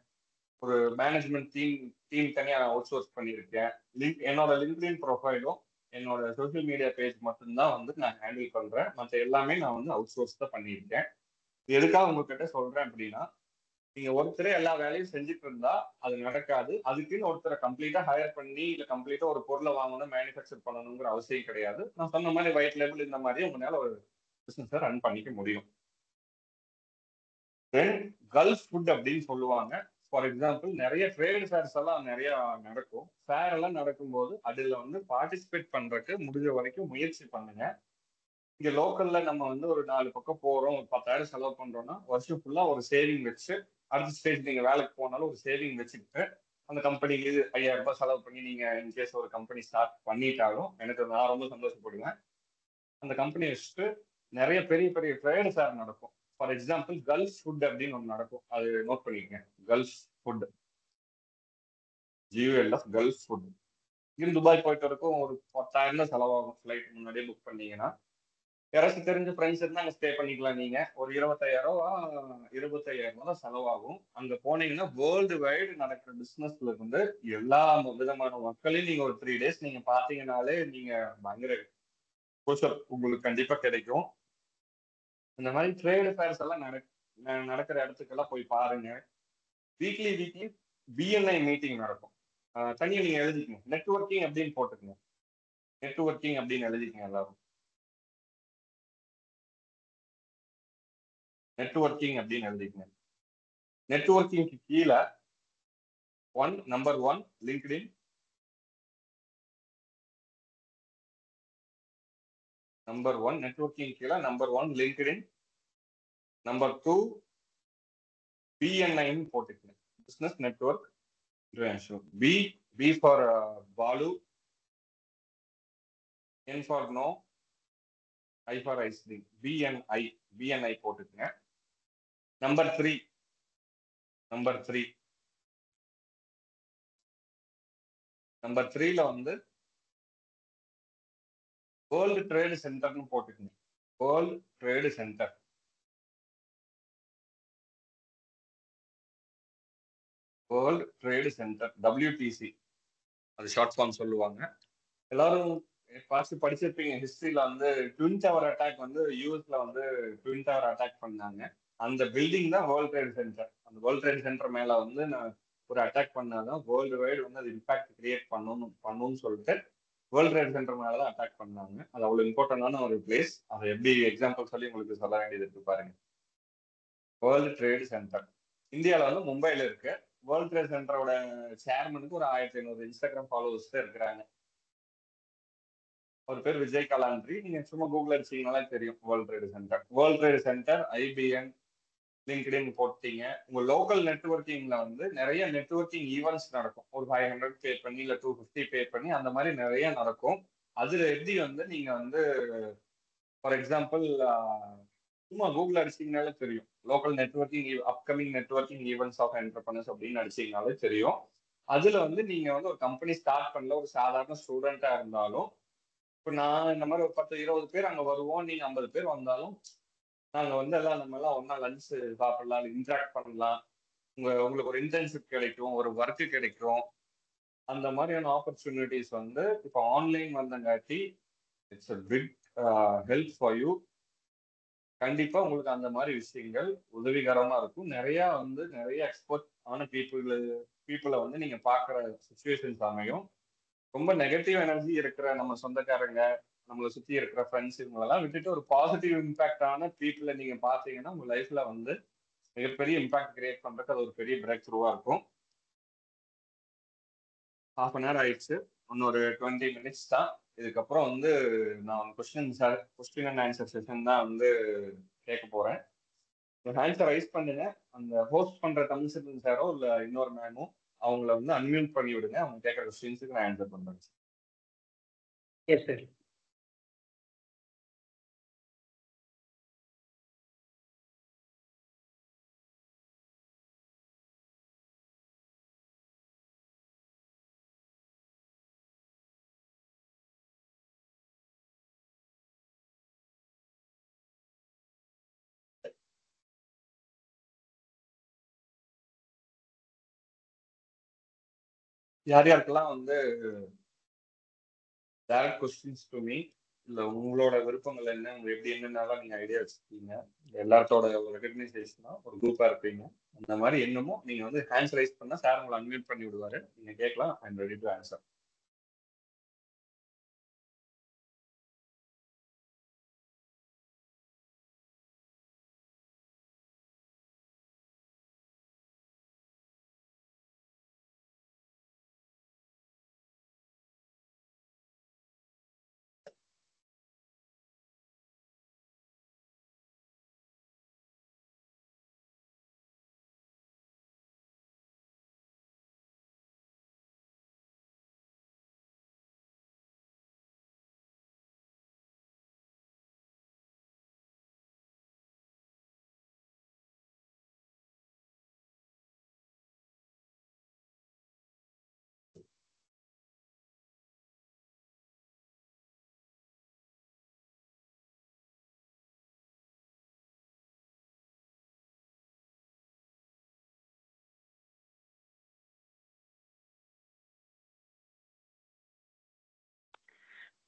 ஒரு மேனேஜ்மெண்ட் டீம் டீம் தனியாக நான் அவுட் சோர்ஸ் பண்ணியிருக்கேன். லிங்க் என்னோட லிங்க்டின் ப்ரொஃபைலும் என்னோட சோசியல் மீடியா பேஜ் மட்டும்தான் வந்து நான் ஹேண்டில் பண்றேன். மற்ற எல்லாமே நான் வந்து அவுட் சோர்ஸ் தான் பண்ணியிருக்கேன். இது எதுக்காக உங்ககிட்ட சொல்றேன் அப்படின்னா, நீங்க ஒருத்தரே எல்லா வேலையும் செஞ்சுட்டு இருந்தா அது நடக்காது. அதுக்குன்னு ஒருத்தரை கம்ப்ளீட்டா ஹையர் பண்ணி இல்லை கம்ப்ளீட்டா ஒரு பொருளை வாங்கணும், மேனுஃபேக்சர் பண்ணணுங்கிற அவசியம் கிடையாது. நான் சொன்ன மாதிரி ஒயிட் லேபிள் இந்த மாதிரி உங்களால ஒரு பிசினஸை ரன் பண்ணிக்க முடியும். தென் கல்ஃப் ஃபுட் அப்படின்னு சொல்லுவாங்க. ஃபார் எக்ஸாம்பிள் நிறைய ட்ரேட் ஃபேர்ஸ் எல்லாம் நிறைய நடக்கும். ஃபேர் எல்லாம் நடக்கும்போது அதில் வந்து பார்ட்டிசிபேட் பண்ணுறதுக்கு முடிஞ்ச வரைக்கும் முயற்சி பண்ணுங்க. இங்கே லோக்கலில் நம்ம வந்து ஒரு நாலு பக்கம் போகிறோம், ஒரு பத்தாயிரம் செலவு பண்ணுறோன்னா வருஷம் ஃபுல்லாக ஒரு சேவிங் வச்சு அடுத்த ஸ்டேஜ் நீங்கள் வேலைக்கு போனாலும் ஒரு சேவிங் வச்சுக்கிட்டு அந்த கம்பெனிக்கு ஐயாயிரம் ரூபாய் செலவு பண்ணி நீங்கள் இன்கேஸ் ஒரு கம்பெனி ஸ்டார்ட் பண்ணிட்டாலும் எனக்கு நான் ரொம்ப சந்தோஷப்படுவேன். அந்த கம்பெனி வச்சுட்டு நிறைய பெரிய பெரிய ட்ரேட் ஃபேர் நடக்கும். ஃபார் எக்ஸாம்பிள் கல்ஃப் ஃபுட் அப்படின்னு ஒன்று நடக்கும், அது நோட் பண்ணிக்கங்க. Gulf food GUL of Gulf food. இங்கே துபாய் போயிட்டு வரைக்கும் ஒரு பத்தாயிரம் தான் செலவாகும். ஃப்ளைட் முன்னாடியே புக் பண்ணிங்கன்னா யாராச்சும் தெரிஞ்ச ஃப்ரெண்ட்ஸ் இருந்தால் அங்கே ஸ்டே பண்ணிக்கலாம். நீங்கள் ஒரு இருபத்தாயிரம் ரூபா இருபத்தாயிரம் ரூபா தான் செலவாகும். அங்கே போனீங்கன்னா வேர்ல்டு வைடு நடக்கிற பிஸ்னஸ்ல இருந்து எல்லா விதமான மக்களையும் நீங்கள் ஒரு த்ரீ டேஸ் நீங்கள் பார்த்தீங்கன்னாலே நீங்கள் பயங்கர கூச்சல் உங்களுக்கு கண்டிப்பாக கிடைக்கும். இந்த மாதிரி ட்ரேடு ஃபேர்ஸ் எல்லாம் நடக் நடக்கிற இடத்துக்கெல்லாம் போய் பாருங்க. வீக்லி வீக்லி பிஎன்ஐ மீட்டிங் நடக்கும். தனியாக நீங்கள் எழுதிக்கணும், நெட்ஒர்க்கிங் அப்படின்னு போட்டுக்கணும். நெட்ஒர்க்கிங் அப்படின்னு எழுதிக்கங்க எல்லாரும். நெட்ஒர்க்கிங் அப்படின்னு எழுதிக்கங்க. நெட்ஒர்க்கிங்க்கு கீழே one number one LinkedIn, number one networking கீழே number one LinkedIn, number two பிஎன்ஐன்னு போட்டுக்கிறேன், business network international. B B for Balu, N for no, I for ice cream, BNI BNI போட்டுக்கங்க. Number three number three number த்ரீல வந்து world trade சென்டர்னு போட்டுக்கணும். World trade centre. World trade centre WTC அது short form சொல்லுவாங்க. எல்லாரும் பார்த்து படிச்சிருப்பீங்க ஹிஸ்டரியில வந்து ட்வின் டவர் அட்டாக் வந்து யூஎஸ்ல வந்து ட்வின் டவர் அட்டாக் பண்ணாங்க. அந்த பில்டிங் தான் வேர்ல்டு ட்ரேடு சென்டர். அந்த வேர்ல்டு ட்ரேடு சென்டர் மேல வந்து நான் ஒரு அட்டாக் பண்ணாதான் வேர்ல்டு வைடு வந்து அது இம்பாக்ட் கிரியேட் பண்ணணும் பண்ணணும்னு சொல்லிட்டு வேர்ல்டு ட்ரேட் சென்டர் மேலே தான் அட்டாக் பண்ணாங்க. அது அவ்வளோ இம்பார்ட்டண்டான ஒரு பிளேஸ். அதை எப்படி எக்ஸாம்பிள் சொல்லி உங்களுக்கு சொல்ல வேண்டியது இருக்கு பாருங்க. வேர்ல்டு ட்ரேட் சென்டர் இந்தியாவில் வந்து மும்பையில் இருக்கு. வேர்ல்டு ட்ரேட் சென்டரோட சேர்மனுக்கு ஒரு ஆயிரத்தி ஐநூறு இன்ஸ்டாகிராம் ஃபாலோவர்ஸ் தான் இருக்கிறாங்க. அவர் பேர் விஜய் கலாண்ட்ரி. நீங்கள் சும்மா கூகுள் அடிச்சிங்கனாலே தெரியும். World trade centre world trade centre IBN LinkedIn போட்டீங்க. உங்கள் லோக்கல் நெட்வொர்க்கிங்கில் வந்து நிறைய நெட்வொர்க்கிங் ஈவெண்ட்ஸ் நடக்கும். ஒரு ஃபைவ் ஹண்ட்ரட் பே பண்ணி இல்லை டூ ஃபிஃப்டி பே பண்ணி அந்த மாதிரி நிறைய நடக்கும். அதில் எப்படி வந்து நீங்கள் வந்து ஃபார் எக்ஸாம்பிள் சும்மா கூகுள் அடிச்சிங்கனாலே தெரியும். Local networking upcoming networking events of entrepreneurs அப்படின்னு அடிச்சிங்கனாலே தெரியும். அதில் வந்து நீங்கள் வந்து ஒரு கம்பெனி ஸ்டார்ட் பண்ணல ஒரு சாதாரண ஸ்டூடெண்ட்டாக இருந்தாலும் இப்போ நான் இந்த மாதிரி ஒரு பத்து இருபது பேர் அங்கே வருவோம். நீங்கள் ஐம்பது பேர் வந்தாலும் நாங்கள் வந்து எல்லாம் நம்ம எல்லாம் ஒன்றா லன்ச் சாப்பிடலாம், இன்ட்ராக்ட் பண்ணலாம். உங்கள் உங்களுக்கு ஒரு இன்டர்ன்ஷிப் கிடைக்கும், ஒரு ஒர்க்கு கிடைக்கும். அந்த மாதிரியான ஆப்பர்ச்சுனிட்டிஸ் வந்து இப்போ ஆன்லைன் வந்தங்காட்டி it's a big help for you. கண்டிப்பாக உங்களுக்கு அந்த மாதிரி விஷயங்கள் உதவிகரமாக இருக்கும். நிறையா வந்து நிறைய எக்ஸ்போர்ட் ஆன பீப்புள் பீப்புளை வந்து நீங்கள் பார்க்குற சுச்சுவேஷன்ஸ் அமையும். ரொம்ப நெகட்டிவ் எனர்ஜி இருக்கிற நம்ம சொந்தக்காரங்க நம்மளை சுற்றி இருக்கிற ஃப்ரெண்ட்ஸ் இவங்களெல்லாம் விட்டுட்டு ஒரு பாசிட்டிவ் இம்பாக்டான பீப்புளை நீங்கள் பார்த்தீங்கன்னா உங்கள் லைஃப்பில் வந்து மிகப்பெரிய இம்பாக்ட் கிரியேட் பண்ணுறதுக்கு அது ஒரு பெரிய பிரேக் த்ரூவாக இருக்கும். ஹாஃப் அன் ஹவர் ஆயிடுச்சு, இன்னொரு டுவெண்ட்டி மினிட்ஸ் தான். இதுக்கப்புறம் வந்து நான் question sir question and answer session தான் வந்து கேட்க போகிறேன். ஒரு ஆன்சர் ரைஸ் பண்ணுங்க. அந்த ஹோஸ்ட் பண்ணுற தமிழ் செல்வன் சாரோ இல்லை இன்னொரு மேமோ அவங்கள வந்து அன்மியூட் பண்ணி விடுங்க. அவங்க கேட்குற கொஸ்டின்ஸுக்கு நான் ஆன்சர் பண்ணுறேன். Yes sir. யார் யாருக்கெல்லாம் வந்து டைரக்ட் கொஸ்டின்ஸ் டு மீ இல்லை உங்களோட விருப்பங்கள் என்ன, உங்களுக்கு எப்படி என்னென்னாலும் நீங்கள் ஐடியா வச்சுருக்கீங்க, எல்லாத்தோட ஒரு ரெகக்னைசேஷனாக ஒரு குரூப்பாக இருப்பீங்க, அந்த மாதிரி என்னமோ நீங்கள் வந்து ஹேண்ட்ஸ் ரைஸ் பண்ணால் சார் உங்களை அன்மியூட் பண்ணி விடுவார். நீங்கள் கேட்கலாம். I am ready to answer.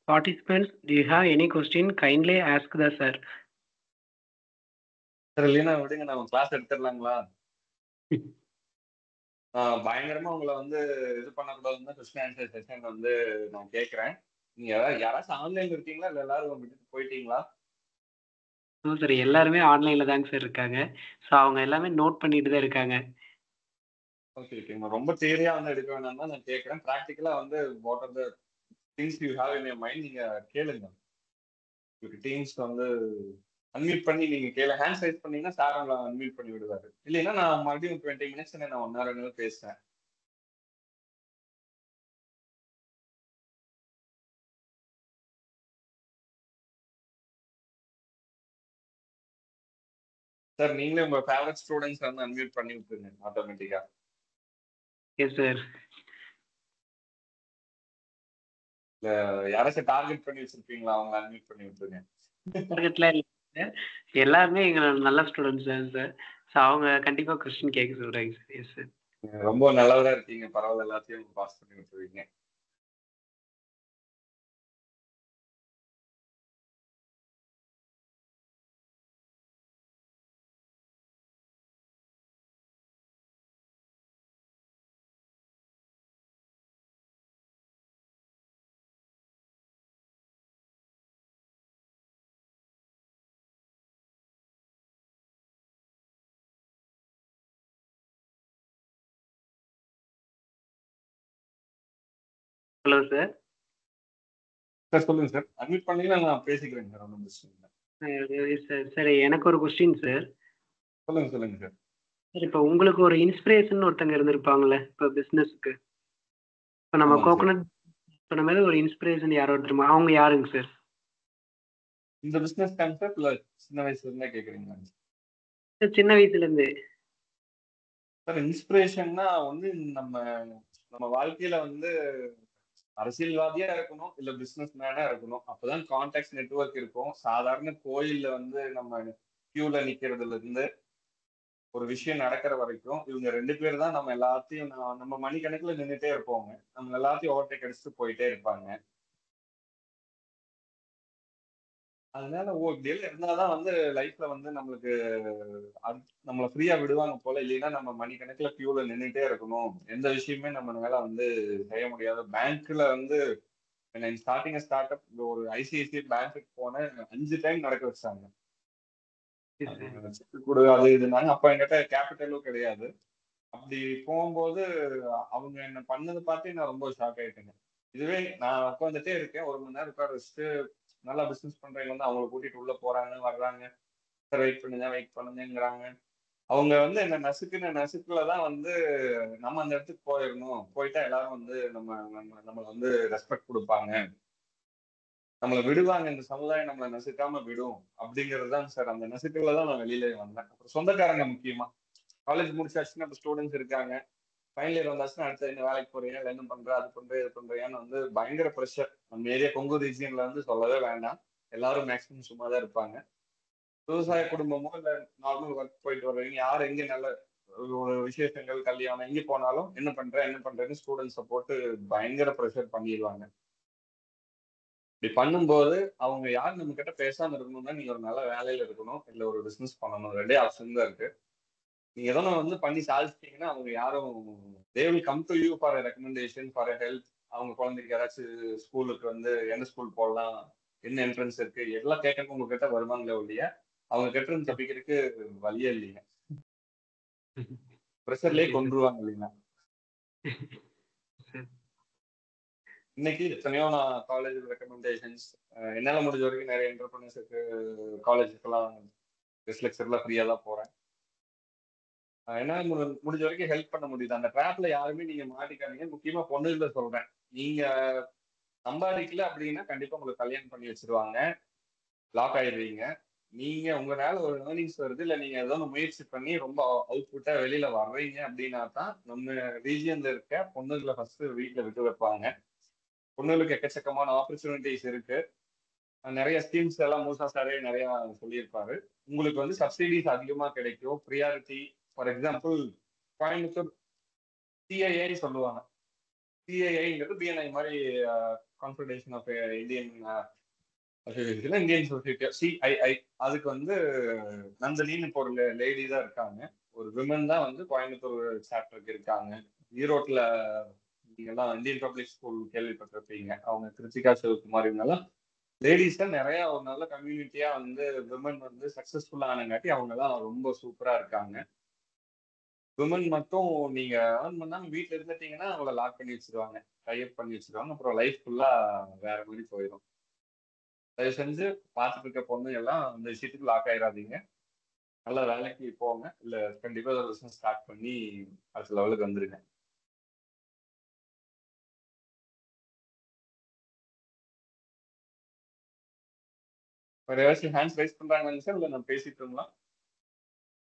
Participants, do you have any question? Kindly ask the sir. Sir, Lina, would you know class at the Langla? Buying on the Panaka question answer session on the Cake Rand. Yara online meeting, Lala, pointing la. No, sir, Yellarme online Ladangs Rikanga. So, Elame note Panita Rikanga. Okay, Romba theory on the Rikan and the Cake Rand, practical on the what are the things you have in your mind, you can tell them. You can teams on the unmute panni, you can tell hand size panni, star unmute panni. Ili na na multi twenty minutes and na one hour and a face. Sir, நீங்களே உங்க favorite students வந்து unmute பண்ணி விட்டுருங்க automatically. Yes sir. யாராச்ச target பண்ணி வச்சிருப்பீங்களா அவங்க admit பண்ணி விட்டுருங்க டார்கெட்ல இல்ல எல்லாரும் எங்க நல்ல ஸ்டூடண்ட்ஸ் தான் சார் சோ அவங்க கண்டிப்பா क्वेश्चन கேக்க சொல்றாங்க சார் எஸ் சார் ரொம்ப நல்லவரா இருக்கீங்க பரவாயில்லை எல்லாத்தையும் பாஸ் பண்ணி விட்டுருவீங்க Hello sir. Sir, சொல்லுங்க சார். அட்மிட் பண்ணீங்க நான் பேசிக்கிறேன் சார் அந்த விஷயம். சார் எனக்கு ஒரு क्वेश्चन சார். சொல்லுங்க சொல்லுங்க சார். சார் இப்போ உங்களுக்கு ஒரு இன்ஸ்பிரேஷன் ஒருத்தங்க இருந்திருப்பாங்களே இப்போ பிசினஸ்க்கு. இப்போ நம்ம கோகனட் பண்ண மேல ஒரு இன்ஸ்பிரேஷன் யாரோ ஒருத்தர் அவங்க யாருங்க சார்? இந்த பிசினஸ் கான்செப்ட் சின்ன வயசுல இருந்தே கேக்குறீங்க. சார் சின்ன வயசுல இருந்து. சார் இன்ஸ்பிரேஷன்னா வந்து நம்ம நம்ம வாழ்க்கையில வந்து அரசியல்வாதியா இருக்கணும் இல்ல பிசினஸ் மேனா இருக்கணும் அப்பதான் கான்டாக்ட் நெட்வொர்க் இருக்கும் சாதாரண கோயில்ல வந்து நம்ம கியூல நிக்கிறதுல இருந்து ஒரு விஷயம் நடக்கிற வரைக்கும் இவங்க ரெண்டு பேர் தான் நம்ம எல்லாத்தையும் நம்ம மணி கணக்குல நின்றுட்டே இருப்போங்க நம்ம எல்லாத்தையும் ஓவர்டேக் அடிச்சுட்டு போயிட்டே இருப்பாங்க அதனால ஓகேல இருந்தாதான் வந்து லைஃப்ல வந்து நம்மளுக்கு நம்மளை ஃப்ரீயா விடுவாங்க போல இல்லைன்னா நம்ம மணி கணக்குல கியூல நின்றுட்டே இருக்கணும் எந்த விஷயமே நம்மளால வந்து செய்ய முடியாது பேங்க்ல வந்து ஸ்டார்டிங் ஸ்டார்ட் அப் ஒரு ஐசிஐசிஐ பேங்க்கு போன அஞ்சு டைம் நடக்க வச்சாங்க அது இதுனாங்க அப்ப என்கிட்ட கேபிட்டலும் கிடையாது அப்படி போகும்போது அவங்க என்ன பண்ணது பார்த்து நான் ரொம்ப ஷாக் ஆயிட்டேங்க இதுவே நான் உட்காந்துட்டே இருக்கேன் ஒரு மணி நேரம் உட்கார வச்சுட்டு நல்லா பிஸ்னஸ் பண்றவங்க வந்து அவங்களை கூட்டிட்டு உள்ள போறாங்க வர்றாங்க சார் வெயிட் பண்ணுங்க வெயிட் பண்ணுங்கிறாங்க அவங்க வந்து என்ன நசுக்குன்னு நசுக்குலதான் வந்து நம்ம அந்த இடத்துக்கு போயிடணும் போயிட்டா எல்லாரும் வந்து நம்ம நம்மளை வந்து ரெஸ்பெக்ட் கொடுப்பாங்க நம்மளை விடுவாங்க இந்த சமுதாயம் நம்மளை நசுக்காம விடும் அப்படிங்கறதுதான் சார் அந்த நசுக்குலதான் நான் வெளியில வந்தேன் அப்புறம் சொந்தக்காரங்க முக்கியமா காலேஜ் முடிச்சாச்சுன்னா இப்போ ஸ்டூடெண்ட்ஸ் இருக்காங்க ஃபைனல் இயர் வந்தாச்சுன்னா அடுத்த என்ன வேலைக்கு போறீங்க இல்லை என்ன பண்ற அது பண்ற இது பண்றியான்னு வந்து பயங்கர ப்ரெஷர் நம்ம ஏரியா கொங்கு ரீஜியன்ல வந்து சொல்லவே வேண்டாம் எல்லாரும் மேக்சிமம் சும்மா தான் இருப்பாங்க விவசாய குடும்பமோ இல்லை நார்மல் ஒர்க் போயிட்டு வர்றவங்க யார் எங்க நல்ல ஒரு விசேஷங்கள் கல்யாணம் எங்கே போனாலும் என்ன பண்ற என்ன பண்றேன்னு ஸ்டூடெண்ட்ஸை போட்டு பயங்கர ப்ரெஷர் பண்ணிடுவாங்க இப்படி பண்ணும்போது அவங்க யார் நம்ம கிட்ட பேசாம இருக்கணும்னா நீங்க ஒரு நல்ல வேலையில இருக்கணும் இல்லை ஒரு பிசினஸ் பண்ணணும் ரெண்டே ஆப்ஷன் தான் இருக்கு நீங்க எதனா வந்து பண்ணி சாதிச்சிட்டீங்கன்னா அவங்க யாரும் they will come to you for a recommendation for a help அவங்க குழந்தைக்கு யாராச்சும் ஸ்கூலுக்கு வந்து என்ன ஸ்கூல் போடலாம் என்ன என்ட்ரன்ஸ் இருக்கு எல்லாம் கேட்கறதுக்கு உங்ககிட்ட வருவாங்களே இல்லையா அவங்க கிட்ட இருந்து தப்பிக்கிறதுக்கு வழியே இல்லைங்க ப்ரெஷர்லயே கொண்டுருவாங்க இல்லைங்களா இன்னைக்கு எத்தனையோ நான் காலேஜ் ரெக்கமெண்டேஷன்ஸ் என்னால முடிஞ்ச வரைக்கும் நிறைய என்டர்பிரனர்ஸுக்கு காலேஜுக்கெல்லாம் கெஸ்ட் லெக்சர்லாம் ஃப்ரீயா தான் போறேன் ஏன்னா முடிஞ்ச வரைக்கும் ஹெல்ப் பண்ண முடியுது அந்த ட்ராப்ல யாருமே நீங்க மாட்டிக்காதீங்க முக்கியமா பொண்ணுல சொல்றேன் நீங்க சம்பாதிக்கல அப்படின்னா கண்டிப்பா உங்களுக்கு கல்யாணம் பண்ணி வச்சிருவாங்க லாக் ஆயிடுவீங்க நீங்க உங்களால ஒரு ஏர்னிங்ஸ் வருது இல்லை நீங்க ஏதோ ஒன்று முயற்சி பண்ணி ரொம்ப அவுட்புட்டா வெளியில வர்றீங்க அப்படின்னா தான் நம்ம ரீஜியன்ல இருக்க பொண்ணுகளை ஃபர்ஸ்ட் வீட்டில் விட்டு வைப்பாங்க பொண்ணுகளுக்கு எக்கச்சக்கமான ஆப்பர்ச்சுனிட்டிஸ் இருக்கு நிறைய ஸ்கீம்ஸ் எல்லாம் மூசா சாரே நிறைய சொல்லியிருப்பாரு உங்களுக்கு வந்து சப்சிடிஸ் அதிகமா கிடைக்கும் priority for example Coimbatore CII சொல்லுவாங்க சிஐஐங்கிறது பிஎன்ஐ மாதிரி confederation of uh, Indian uh, association, Indian society. See, I, I, அதுக்கு வந்து நந்தலின்னு இப்போ ஒரு லேடி தான் இருக்காங்க, ஒரு விமன் தான் வந்து கோயம்புத்தூர் சாப்டருக்கு இருக்காங்க. ஈரோட்ல நீங்கெல்லாம் இந்தியன் பப்ளிக் ஸ்கூல் கேள்விப்பட்டிருப்பீங்க, அவங்க கிருத்திகா சிவகுமார், இவங்கெல்லாம் லேடிஸ் தான் நிறையா ஒரு நல்ல கம்யூனிட்டியா வந்து விமன் வந்து சக்சஸ்ஃபுல்லாக ஆனங்காட்டி அவங்கெல்லாம் ரொம்ப சூப்பராக இருக்காங்க. விமன் மட்டும் நீங்க ஏர்ன் பண்ணாமல் வீட்டில் இருந்துட்டீங்கன்னா அவங்கள லாக் பண்ணி வச்சிருவாங்க, டைப் பண்ணி வச்சிருவாங்க, அப்புறம் லைஃப் ஃபுல்லாக வேற மாதிரி போயிடும். தயவு செஞ்சு பார்த்துட்டு இருக்க பொண்ணுங்க எல்லாம் அந்த விஷயத்துக்கு லாக் ஆயிடாதீங்க, நல்லா வேலைக்கு போங்க, இல்லை கண்டிப்பாக ஒரு பிஸ்னஸ் ஸ்டார்ட் பண்ணி அடுத்த லெவலுக்கு வந்துருங்க. வேற ஏதாச்சும் ஹேண்ட்ஸ் ரைஸ் பண்ணுறாங்கன்னு சார், இல்லை நான் பேசிட்டு இருந்தோம்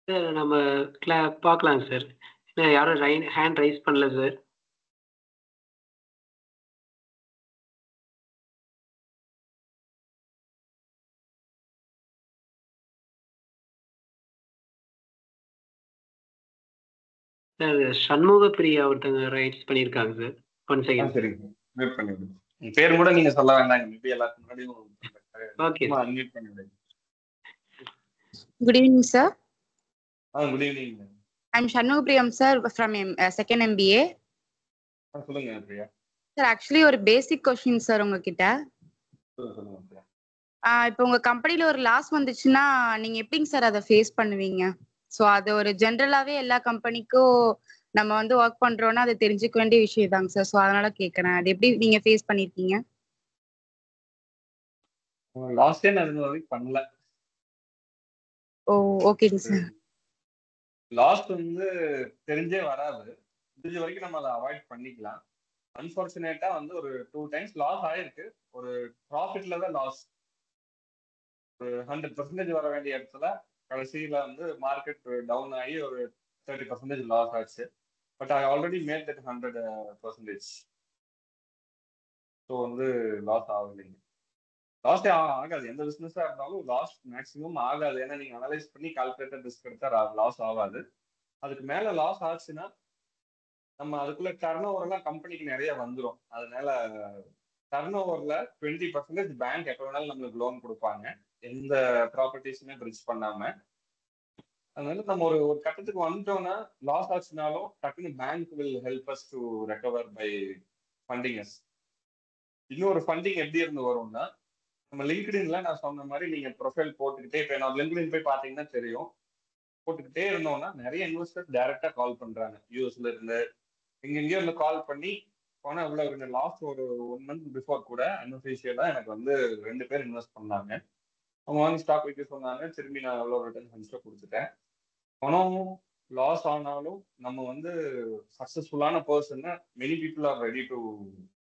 சார், நம்ம கிளா பார்க்கலாங்க சார். ஏன்னா யாரும் ரை ஹேண்ட் ரைஸ் பண்ணல சார். சார் சண்முகப்பிரியா ஒருத்தங்க ரைட்ஸ் பண்ணியிருக்காங்க சார். ஒன் செகண்ட் சரிங்க, பேர் கூட நீங்கள் சொல்ல வேண்டாங்க, மேபி எல்லாத்துக்கு முன்னாடியும். ஓகே சார், அன்மியூட் பண்ணி விடுங்க. Good evening sir. Ah good evening. I am ஷண்முகப்பிரியம் sir from second MBA. சொல்லுங்க பிரியா. சார் ஆக்சுவலி ஒரு பேசிக் கொஸ்டின் சார் உங்ககிட்ட. சொல்லுங்க பிரியா. இப்போ உங்கள் கம்பெனியில் ஒரு லாஸ் வந்துச்சுன்னா நீங்கள் எப்படிங்க சார் அதை ஃபேஸ் பண்ணுவீங்க? ஸோ அது ஒரு ஜென்ரலாகவே எல்லா கம்பெனிக்கும் நம்ம வந்து ஒர்க் பண்ணுறோன்னா அது தெரிஞ்சுக்க வேண்டிய விஷயம் தாங்க சார். ஸோ அதனால கேட்குறேன், அது எப்படி நீங்கள் ஃபேஸ் பண்ணியிருக்கீங்க? லாஸ்ட் டைம் அது வரைக்கும் பண்ணல. ஓ ஓகேங்க சார். லாஸ்ட் வந்து தெரிஞ்சே வராது, தெரிஞ்ச வரைக்கும் நம்ம அதை அவாய்ட் பண்ணிக்கலாம். அன்ஃபார்ச்சுனேட்டாக வந்து ஒரு டூ டைம்ஸ் லாஸ் ஆகிருக்கு, ஒரு ப்ராஃபிட்டில் தான் லாஸ். ஒரு ஹண்ட்ரட் பர்சன்டேஜ் வர வேண்டிய இடத்துல கடைசியில வந்து மார்க்கெட் டவுன் ஆகி ஒரு தேர்ட்டி பர்சன்டேஜ் லாஸ் ஆச்சு. But I already made that hundred percentage. So வந்து லாஸ் ஆகலைங்க, லாஸ்டே ஆகாது. எந்த பிஸ்னஸாக இருந்தாலும் லாஸ் மேக்ஸிமம் ஆகாது, ஏன்னா நீங்கள் அனலைஸ் பண்ணி கால்குலேட்டர் ரிஸ்க் எடுத்தா லாஸ் ஆகாது. அதுக்கு மேலே லாஸ் ஆச்சுன்னா நம்ம அதுக்குள்ள டர்ன் ஓவர்லாம் கம்பெனிக்கு நிறைய வந்துடும். அதனால டர்ன் ஓவரில் டுவெண்ட்டி பர்சன்டேஜ் பேங்க் எப்போ வேணாலும் நம்மளுக்கு லோன் கொடுப்பாங்க, எந்த ப்ராப்பர்ட்டிஸுமே பிரிட்ஜ் பண்ணாம. அதனால நம்ம ஒரு ஒரு கட்டத்துக்கு வந்துட்டோம்னா லாஸ் ஆச்சுனாலும் டக்குன்னு bank will help us to recover by fundings. இன்னொரு ஃபண்டிங் எப்படி இருந்து வரும்னா, நம்ம லிங்க்டின்ல நான் சொன்ன மாதிரி நீங்க ப்ரொஃபைல் போட்டுக்கிட்டே, இப்போ நான் லிங்க்டின் போய் பார்த்தீங்கன்னா தெரியும், போட்டுக்கிட்டே இருந்தோம்னா நிறைய இன்வெஸ்டர் டைரக்டா கால் பண்றாங்க. யூஎஸ்ல இருந்து எங்கெங்கயோ இருந்து கால் பண்ணி போனால் இவ்வளோ ஒரு லாஸ்ட் ஒரு ஒன் மந்த் பிஃபோர் கூட அன்அஃபிஷியலாக எனக்கு வந்து ரெண்டு பேர் இன்வெஸ்ட் பண்ணாங்க. அவங்க வாங்கி ஸ்டாக் வைக்க சொன்னாங்க, திரும்பி நான் எவ்வளோ ரிட்டர்ன் ஹண்ட்ஸ்டாக கொடுத்துட்டேன். பணம் லாஸ் ஆனாலும் நம்ம வந்து சக்ஸஸ்ஃபுல்லான பர்சன்னா many people are ready to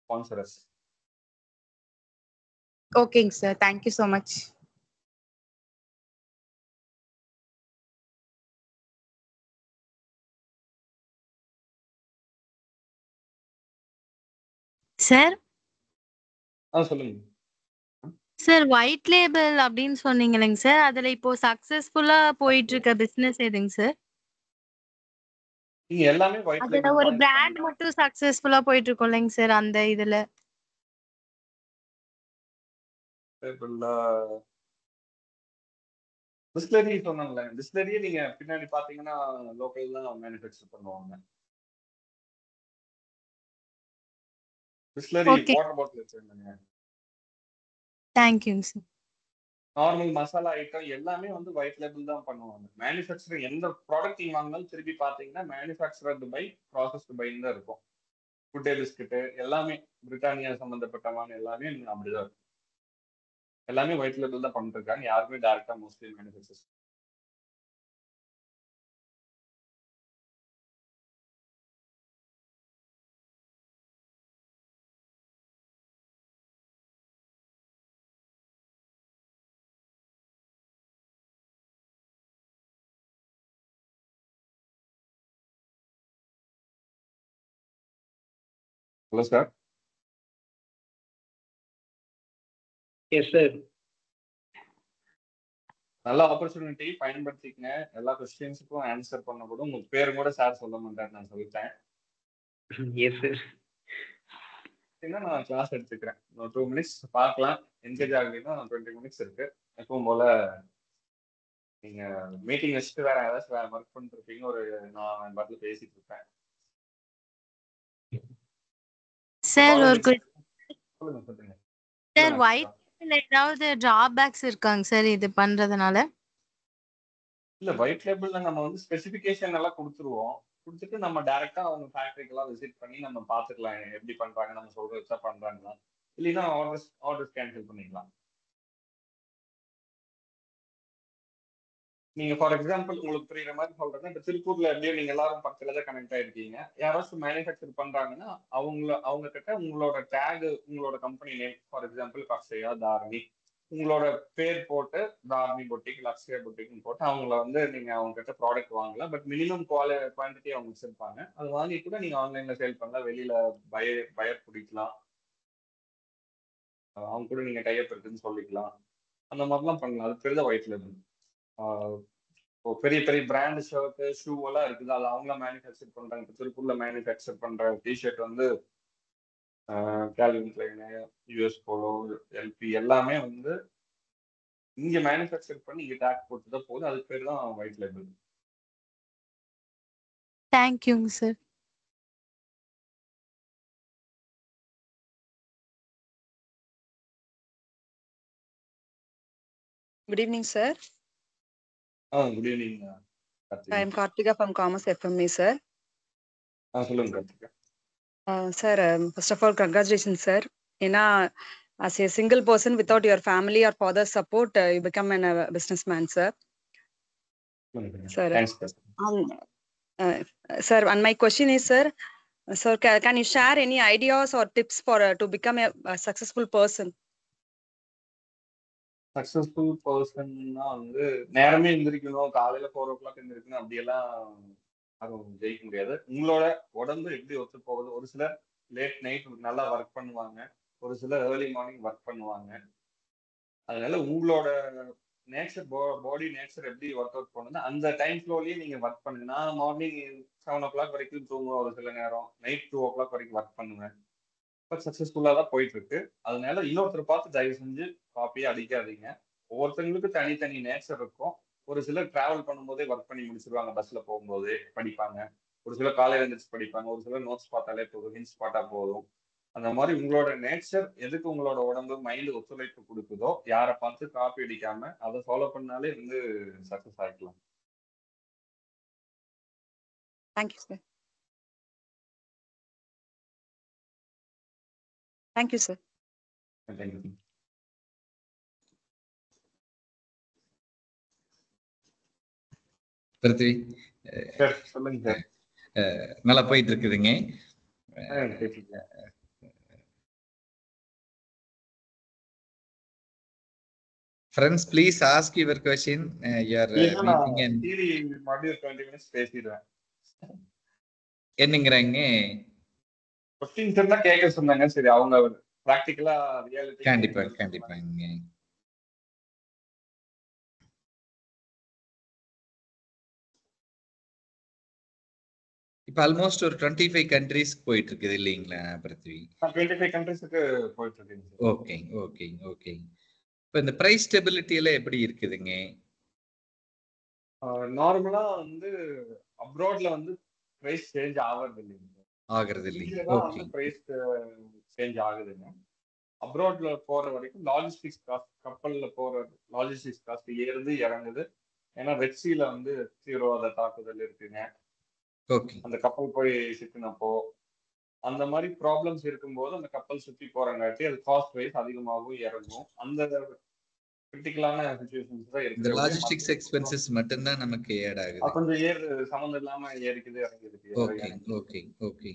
sponsor us. ஓகேங்க sir, thank you so much. Sir ஆ சொல்லுங்க சார். ஒயிட் லேபிள் அப்படின்னு சொன்னீங்க இல்லைங்க சார், அதுல இப்போ சக்சஸ்ஃபுல்லா போயிட்டு இருக்க பிசினஸ் எதுங்க சார்? நீங்க எல்லாமே ஒயிட் லேபிள், அதுல ஒரு பிராண்ட் மட்டும் சக்சஸ்ஃபுல்லா போயிட்டு இருக்கோம் இல்லைங்க சார், அந்த இதுல லேபிள்ல டிஸ்லரி சொன்னாங்கல, டிஸ்லரி நீங்க பின்னாடி பாத்தீங்கன்னா லோக்கல்ல தான் மேனுஃபேக்சர் பண்ணுவாங்க. டிஸ்லரி வாட்டர் பாட்டில் வச்சிருந்தாங்க. தேங்க்யூங்க சார். நார்மல் மசாலா ஐட்டம் எல்லாமே வந்து ஒயிட் லேபிள் தான் பண்ணுவாங்க. மேனுஃபேக்சர் எந்த ப்ராடக்ட் நீங்கள் வாங்கினாலும் திருப்பி பார்த்தீங்கன்னா மேனுஃபேக்சர்டு பை ப்ராசஸ்டு பைன்னு தான் இருக்கும். ஃபுட் பிஸ்கட்டு எல்லாமே பிரிட்டானியா சம்மந்தப்பட்டமான எல்லாமே அப்படிதான் இருக்கும். எல்லாமே ஒயிட் லேபிள் தான் பண்ணிருக்காங்க, யாருமே டேரக்டாக mostly manufacturers. Hello sir. Yes sir. நல்ல opportunity பயன்படுத்திக்கங்க. எல்லா क्वेश्चंसக்கும் ஆன்சர் பண்ண கூட உங்க பேர் கூட சார் சொல்ல மாட்டார், நான் சொல்லிட்டேன். Yes sir. நான் கிளாஸ் எடுத்துக்கிறேன். டூ மினிட்ஸ் பார்க்கலாம். என்கேஜ் ஆகுதுன்னா டுவெண்ட்டி மினிட்ஸ் இருக்கு. எப்பவும் போல நீங்க மீட்டிங் வச்சுட்டு வேற ஏதாச்சும் வேற ஒர்க் பண்ணிட்டு இருப்பீங்க. ஒரு நான் பாட்டில் பேசிட்டு இருப்பேன். சார் ஒரு சொல்லுங்க சார். ஒயிட் ஏதாவது டிராபேக்ஸ் இருக்காங்க சார் இது பண்றதுனால? இல்ல, ஒயிட் லேபிள்ல நம்ம வந்து ஸ்பெசிபிகேஷன் எல்லாம் கொடுத்துருவோம். கொடுத்துட்டு நம்ம டைரக்டா அவங்க ஃபேக்டரிக்கெல்லாம் விசிட் பண்ணி நம்ம பார்த்துக்கலாம் எப்படி பண்றாங்க, நம்ம சொல்ற வச்சா பண்றாங்களா, இல்லைன்னா ஆர்டர்ஸ் ஆர்டர்ஸ் கேன்சல் பண்ணிக்கலாம். நீங்க ஃபார் எக்ஸாம்பிள் உங்களுக்கு புரியுற மாதிரி சொல்றேன்னா, இப்போ திருப்பூர்ல எப்படியும் நீங்க எல்லாரும் பக்கத்துல தான் கனெக்ட் ஆயிருக்கீங்க. யாராச்சும் மேனுஃபேக்சர் பண்றாங்கன்னா அவங்கள அவங்க கிட்ட உங்களோட டேக், உங்களோட company name, for example Bakshaya Dharmi, உங்களோட பேர் போட்டு தார்மி பொட்டிக் லக்ஷயா பொட்டிக்னு போட்டு அவங்கள வந்து நீங்க அவங்க கிட்ட ப்ராடக்ட் வாங்கலாம். பட் மினிமம் குவாலி குவான்டிட்டி அவங்க வச்சிருப்பாங்க. அது வாங்கி கூட நீங்க ஆன்லைன்ல சேல் பண்ணலாம், வெளியில பய பயர் பிடிக்கலாம், அவங்க கூட நீங்க டைப் இருக்குன்னு சொல்லிக்கலாம். அந்த மாதிரிலாம் பண்ணலாம். அது பெரிய ஒயிட் லேபிள். பெரிய பெரிய பிராண்ட் ஷர்ட்டு ஷூ எல்லாம் இருக்குது, அது அவங்கள மேனுஃபேக்சர் பண்றாங்க. இப்போ திருப்பூர்ல மேனுஃபேக்சர் பண்ற டிஷர்ட் வந்து Calvin Klein, US Polo, LP எல்லாமே வந்து இங்க மேனுஃபேக்சர் பண்ணி இங்க டாக் போட்டு தான் போகுது. அதுக்கு பேர் தான் ஒயிட் லேபிள். தேங்க்யூங்க sir. Good evening sir. Ah, good evening. I am Kartika from Commerce F M A, sir. Ah, hello, Kartika. Uh, sir, um, first of all, congratulations, sir. In a, as a single person without your family or father's support, uh, you become an, a businessman, sir. Mm-hmm. Sir, thanks, sir. Um, uh, sir, and my question is, sir, sir, can, can you share any ideas or tips for uh, to become a, a successful person? Successful பர்சன்னா வந்து நேரமே எழுந்திரிக்கணும். காலையில four ஓ clock எழுந்திரிக்கணும். அப்படியெல்லாம் அது ஜெயிக்க முடியாது. உங்களோட உடம்பு எப்படி ஒத்து போகுது? ஒரு சிலர் லேட் நைட் நல்லா ஒர்க் பண்ணுவாங்க, ஒரு சிலர் ஏர்லி மார்னிங் ஒர்க் பண்ணுவாங்க. அதனால உங்களோட நேச்சர் போ பாடி நேச்சர் எப்படி ஒர்க் அவுட் பண்ணுது அந்த டைம் ஃப்ளோலேயே நீங்கள் ஒர்க் பண்ணுங்க. நான் மார்னிங் செவன் ஓ கிளாக் வரைக்கும் தூங்குவேன், ஒரு சில நேரம் நைட் டூ ஓ கிளாக் வரைக்கும் ஒர்க் பண்ணுவேன். சக்சஸ்ஃபுல்லாக தான் போயிட்டு இருக்கு. அதனால இன்னொருத்தர் பார்த்து தயவு செஞ்சு காப்பியே அடிக்காதீங்க. ஒவ்வொருத்தவங்களுக்கு தனித்தனி நேச்சர் இருக்கும். ஒரு சிலர் டிராவல் பண்ணும்போதே ஒர்க் பண்ணி முடிச்சிருவாங்க, பஸ்ல போகும்போது படிப்பாங்க. ஒரு சிலர் காலையில எழுந்திரிச்சு படிப்பாங்க. ஒரு சிலர் நோட்ஸ் பார்த்தாலே போதும், ஹின்ஸ் பார்த்தா போதும். அந்த மாதிரி உங்களோட நேச்சர் எதுக்கு உங்களோட உடம்பு மைண்டு ஒத்துழைப்பு கொடுக்குதோ, யாரை பார்த்து காப்பி அடிக்காம அதை ஃபாலோ பண்ணாலே வந்து சக்சஸ் ஆகிக்கலாம். Thank you sir. Thank you, sir. Thank you. Prithvi. Sir, சொல்லுங்க சார். நல்லா போயிட்டு இருக்குதுங்க. Friends, please ask your question. Uh, your uh, meeting and theory module twenty minutes பேசிடுவேன். என்னங்கறாங்க? கொஸ்டின்ஸ் இருந்தா கேட்க சொன்னாங்க. சரி, அவங்க பிராக்டிகலா ரியாலிட்டி கண்டிப்பா கண்டிப்பா இப்ப ஆல்மோஸ்ட் ஒரு டுவெண்ட்டி ஃபைவ் கண்ட்ரீஸ் போயிட்டு இருக்குது இல்லைங்களா பிருத்வி? டுவெண்ட்டி ஃபைவ் கண்ட்ரீஸுக்கு போயிட்டு இருக்குங்க. Okay okay okay. இப்போ இந்த பிரைஸ் ஸ்டெபிலிட்டி எல்லாம் எப்படி இருக்குதுங்க? நார்மலா வந்து அப்ராட்ல வந்து பிரைஸ் சேஞ்ச் ஆகிறது இல்லைங்க, ஆகிறது இல்லை. ஓகே, பிரைஸ் சேஞ்ச் ஆகுதுங்க. அப்ராட்ல போற வரைக்கும் லாஜிஸ்டிக்ஸ் காஸ்ட், கப்பல்ல போற லாஜிஸ்டிக்ஸ் காஸ்ட் ஏறுது இறங்குது. ஏன்னா ரெட் சீல வந்து தீவிரவாத தாக்குதல் இருக்குங்க. ஓகே, அந்த கப்பல் போய் சிக்கினப்போ அந்த மாதிரி ப்ராப்ளம்ஸ் இருக்கும்போது அந்த கப்பல் சுற்றி போறங்காட்டி அது காஸ்ட் வைஸ் அதிகமாகவும் இறங்கும். அந்த கிரிட்டிக்கலான சிச்சுவேஷன்ஸ் தான் இருக்கு. லாஜிஸ்டிக்ஸ் எக்ஸ்பென்சஸ் மட்டும் தான் நமக்கு ஏட் ஆகுது. அப்ப இந்த ஏர் சம்பந்தம் இல்லாம ஏறிக்குது இறங்குது. Okay okay okay.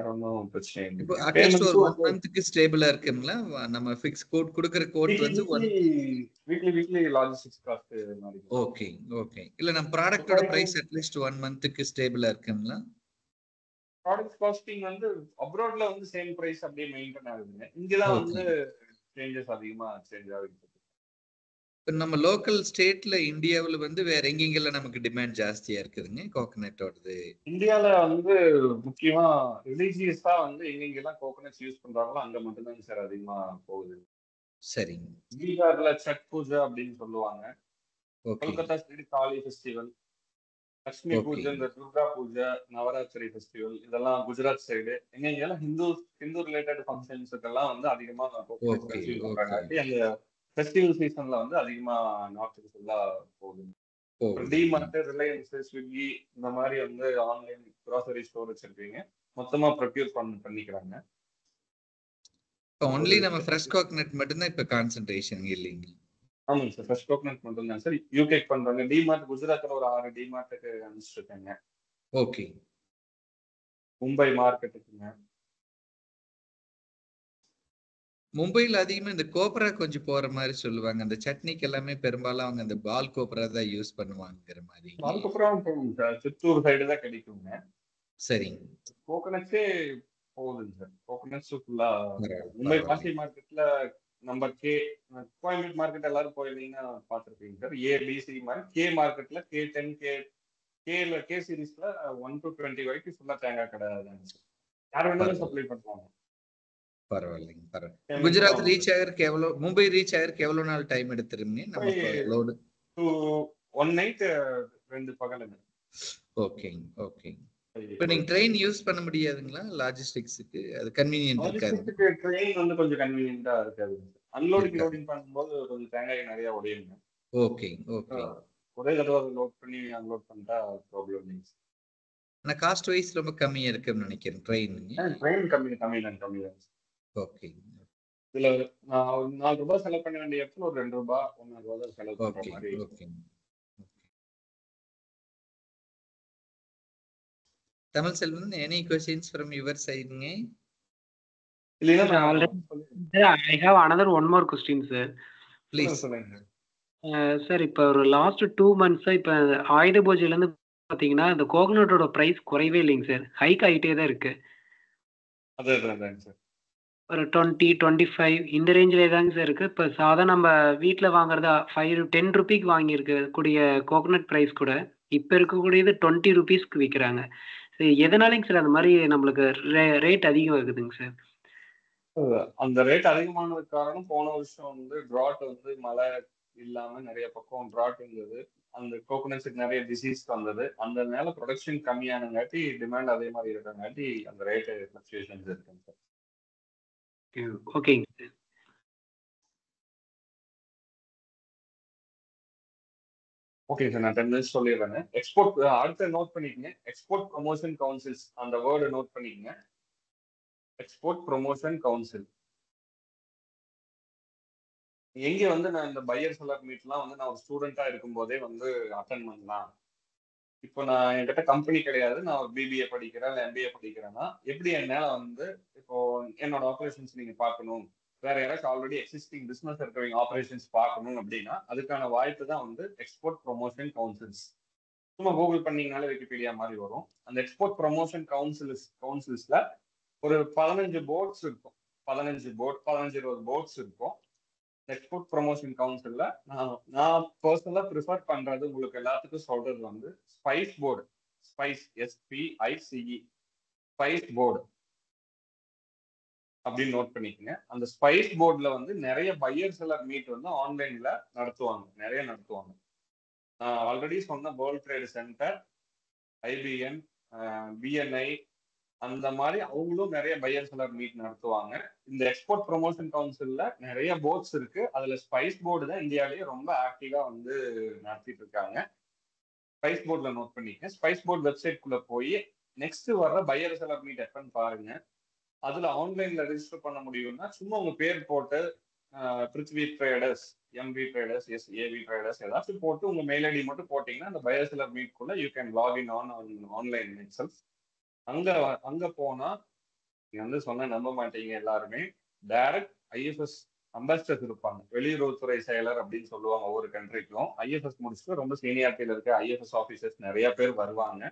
Around one percent இப்போ அட்லீஸ்ட் ஒரு ஒரு மந்த்க்கு ஸ்டேபிளா இருக்கும்ல. நம்ம ஃபிக்ஸ் கோட் குடுக்குற கோட் வந்து வீக்லி வீக்லி லாஜிஸ்டிக்ஸ் காஸ்ட் மாதிரி. Okay okay. இல்ல நம்ம ப்ராடக்ட்டோட பிரைஸ் அட்லீஸ்ட் ஒரு மந்த்க்கு ஸ்டேபிளா இருக்கும்ல. ப்ராடக்ட் காஸ்டிங் வந்து அப்ராட்ல வந்து சேம் பிரைஸ் அப்படியே மெயின்டெய்ன் ஆகுதுங்க. இங்க தான் வந்து சேஞ்சஸ் அதிகமா சேஞ்ச் ஆகிட்டு இருக்கு. இப்போ நம்ம லோக்கல் ஸ்டேட்ல இந்தியாவில் வந்து வேற எங்கெங்கெல்லாம் நமக்கு டிமாண்ட் ஜாஸ்தியா இருக்குதுங்க கோகனட்டோடது? இந்தியாவில் வந்து முக்கியமா ரிலீஜியஸா வந்து எங்கெங்கெல்லாம் கோகனட்ஸ் யூஸ் பண்றாங்களோ அங்க மட்டும்தாங்க சார் அதிகமா போகுது. சரிங்க. பீகார்ல சட் பூஜா அப்படின்னு சொல்லுவாங்க, கொல்கத்தா சைடு காளி ஃபெஸ்டிவல், லட்சுமி பூஜை, இந்த துர்கா பூஜா, நவராத்திரி ஃபெஸ்டிவல், இதெல்லாம் குஜராத் சைடு எங்கெங்கெல்லாம் ஹிந்து ஹிந்து ரிலேட்டட் ஃபங்க்ஷன்ஸுக்கெல்லாம் வந்து அதிகமா கோகனட்ஸ் யூஸ் பண்றாங்க. அங்க ஃபெஸ்டிவல் சீசன்ல வந்து அதிகமா நார்த்துக்கு ஃபுல்லா போகுது. டிமார்ட், ரிலையன்ஸ், ஸ்விக்கி இந்த மாதிரி வந்து ஆன்லைன் கிராசரி ஸ்டோர் வச்சிருக்கீங்க மொத்தமா ப்ரொக்யூர் பண்ணிக்கிறாங்க. இப்போ ஒன்லி நம்ம ஃப்ரெஷ் கோகனட் மட்டும் தான் இப்போ கான்சென்ட்ரேஷன் இல்லைங்க? ஆமாங்க சார், ஃப்ரெஷ் கோகனட் மட்டும் தான் சார். யூகே பண்றாங்க டிமார்ட், குஜராத்ல ஒரு ஆறு டிமார்ட்டுக்கு அனுப்பிச்சிருக்காங்க. ஓகே. மும்பை மார்க்கெட்டுக்குங்க, மும்பையில் அதிகமாக இந்த கோப்ரா கொஞ்சம் போற மாதிரி சொல்லுவாங்க. அந்த சட்னிக்கு எல்லாமே பெரும்பாலும் அவங்க அந்த பால் கோப்ரா தான் யூஸ் பண்ணுவாங்கிற மாதிரி. பால் கோப்ரா சித்தூர் சைடு தான் கிடைக்குங்க. சரிங்க. கோகனட்ஸே போகுதுங்க சார், கோகனட்ஸ் ஃபுல்லா மும்பை காசி மார்க்கெட்ல நம்பர் கே. கோயம்பேடு மார்க்கெட் எல்லாரும் போயிருந்தீங்கன்னா பார்த்துருப்பீங்க சார். ஏ பிசி மாதிரி கே மார்க்கெட்ல கே டென் கே கேல கே சீரீஸ்ல ஒன் டு டுவெண்ட்டி வரைக்கும் ஃபுல்லா தேங்காய் கடை தாங்க சார். யார் வேணாலும் சப்ளை பண்ணுவாங்க. பரவாயில்லைங்க, பரவாயில்ல. குஜராத் ரீச் ஆகிறதுக்கு எவ்வளோ, மும்பை ரீச் ஆகிறதுக்கு எவ்வளோ நாள் டைம் எடுத்துருங்க? ஓகேங்க, ஓகேங்க. இப்போ நீங்கள் ட்ரெயின் யூஸ் பண்ண முடியாதுங்களா லாஜிஸ்டிக்ஸுக்கு? அது கன்வீனியன்ட் இருக்காது. ட்ரெயின் வந்து கொஞ்சம் கன்வீனியன்ட்டாக இருக்காது. அன்லோடிங் லோடிங் பண்ணும்போது கொஞ்சம் தேங்காய் நிறையா உடையுங்க. ஓகேங்க, ஓகே. ஒரே தடவை லோட் பண்ணி அன்லோட் பண்ணிட்டா ப்ராப்ளம் இல்லைங்க. ஆனால் காஸ்ட் வைஸ் ரொம்ப கம்மியாக இருக்குன்னு நினைக்கிறேன் ட்ரெயின். ட்ரெயின் கம்மி கம்மி தான் கம்மி தான் ஓகே. இதுல நான் நாலு ரூபாய் செலவு பண்ண வேண்டிய இடத்துல ஒரு ரெண்டு ரூபாய் ஒன்னு ரூபாய் தான் செலவு பண்ற மாதிரி. Okay. Tamil Selvan, any questions from your side? இல்ல நான் ஆல்ரெடி சொல்லிட்டேன். I have another one more question sir. Please. Sir இப்போ ஒரு லாஸ்ட் டூ மந்த்ஸா இப்போ ஆயுத பூஜையில இருந்து பாத்தீங்கன்னா இந்த கோகனட்டோட பிரைஸ் குறையவே இல்லைங்க சார், ஹைக் ஆயிட்டே தான் இருக்கு. அதான் அதான் சார், ஒரு டுவெண்ட்டி டுவெண்ட்டி ஃபைவ் இந்த ரேஞ்சிலே தாங்க சார் இருக்குது. இப்போ சாதாரண நம்ம வீட்டில் வாங்குறதா ஃபைவ் டென் ருபீக்கு வாங்கியிருக்க கூடிய கோகனட் ப்ரைஸ் கூட இப்போ இருக்கக்கூடியது டுவெண்ட்டி ருபீஸ்க்கு விற்கிறாங்க. சரி, எதனாலேங்க சார் அந்த மாதிரி நம்மளுக்கு ரே ரேட் அதிகம் இருக்குதுங்க சார்? அந்த ரேட் அதிகமானதுக்கு காரணம் போன வருஷம் வந்து ட்ராட் வந்து மழை இல்லாமல் நிறைய பக்கம் ட்ராட் இருந்தது. அந்த கோகனட்ஸுக்கு நிறைய டிசீஸ் வந்தது. அதனால ப்ரொடக்ஷன் கம்மியானங்காட்டி டிமாண்ட் அதே மாதிரி இருக்கங்காட்டி அந்த ரேட்டு ஃப்ளக்சுவேஷன்ஸ் இருக்குங்க சார். ஓகேங்க சார். ஓகே சார், நான் டென் மினிட்ஸ் சொல்லிடுறேன். எக்ஸ்போர்ட் அடுத்த நோட் பண்ணிக்கங்க, எக்ஸ்போர்ட் ப்ரொமோஷன் கவுன்சில்ஸ், அந்த வேர்டு நோட் பண்ணிக்கங்க. எக்ஸ்போர்ட் ப்ரொமோஷன் கவுன்சில் எங்க வந்து நான் இந்த பையர் செல்லர் மீட்லாம் வந்து நான் ஒரு ஸ்டூடெண்டா இருக்கும் போதே வந்து அட்டென்ட் பண்ணலாம். இப்போ நான் என்கிட்ட கம்பெனி கிடையாது, நான் ஒரு பிபிஏ படிக்கிறேன் இல்லை எம்பிஏ படிக்கிறேன்னா எப்படி என்னால் வந்து இப்போ என்னோட ஆப்ரேஷன்ஸ் நீங்கள் பார்க்கணும், வேற யாராச்சும் ஆல்ரெடி எக்ஸிஸ்டிங் பிஸ்னஸ் இருக்கிறவங்க ஆப்ரேஷன்ஸ் பார்க்கணும் அப்படின்னா அதுக்கான வாய்ப்பு தான் வந்து எக்ஸ்போர்ட் ப்ரொமோஷன் கவுன்சில்ஸ். சும்மா கூகுள் பண்ணிங்கனாலே விக்கிபீடியா மாதிரி வரும். அந்த எக்ஸ்போர்ட் ப்ரொமோஷன் கவுன்சில்ஸ் கவுன்சில்ஸில் ஒரு பதினஞ்சு போர்ட்ஸ் இருக்கும், பதினஞ்சு போர்ட் பதினஞ்சு இருபது போர்ட்ஸ் இருக்கும். எக்ஸ்போர்ட் ப்ரொமோஷன் கவுன்சிலில் நான் நான் பர்சனலாக ப்ரிஃபர் பண்ணுறது உங்களுக்கு எல்லாத்துக்கும் சொல்கிறது வந்து spice board. Spice SPICE spice board அப்படின்னு நோட் பண்ணிக்கோங்க. அந்த ஸ்பைஸ் போர்டில் வந்து நிறைய பையர் செல்லர் மீட் வந்து ஆன்லைனில் நடத்துவாங்க, நிறைய நடத்துவாங்க. நான் ஆல்ரெடி சொன்ன world trade centre, IBN, BNI அந்த மாதிரி அவங்களும் நிறைய பையர் செல்லர் மீட் நடத்துவாங்க. இந்த எக்ஸ்போர்ட் ப்ரொமோஷன் கவுன்சில்ல நிறைய போர்ட்ஸ் இருக்கு. அதுல ஸ்பைஸ் போர்டு தான் இந்தியாவிலேயே ரொம்ப ஆக்டிவா வந்து நடத்திட்டு இருக்காங்க. ஸ்பைஸ் போர்ட்ல நோட் பண்ணிக்க. ஸ்பைஸ் போர்டு வெப்சைட் குள்ள போய் நெக்ஸ்ட் வர்ற பையர் செல்லர் மீட் எப்பன்னு பாருங்க. அதுல ஆன்லைன்ல ரெஜிஸ்டர் பண்ண முடியும்னா சும்மா உங்க பேர் போட்டு Prithvi traders, MP traders, S AV traders ஏதாச்சும் போட்டு உங்க மெயில் ஐடி மட்டும் போட்டீங்கன்னா அந்த பையர் செல்லர் மீட் குள்ள you can login on online itself. அங்க அங்க போனா நீங்க வந்து சொன்ன நம்ப மாட்டீங்க, எல்லாருமே டைரக்ட் ஐஎஃப்எஸ் அம்பாசிடர்ஸ் இருப்பாங்க, வெளியுறவுத்துறை செயலர் அப்படின்னு சொல்லுவாங்க ஒவ்வொரு கண்ட்ரிக்கும். ஐஎஃப்எஸ் முடிச்சுட்டு ரொம்ப சீனியாரிட்டியில இருக்க ஐஎஃப்எஸ் ஆஃபீஸர்ஸ் நிறைய பேர் வருவாங்க.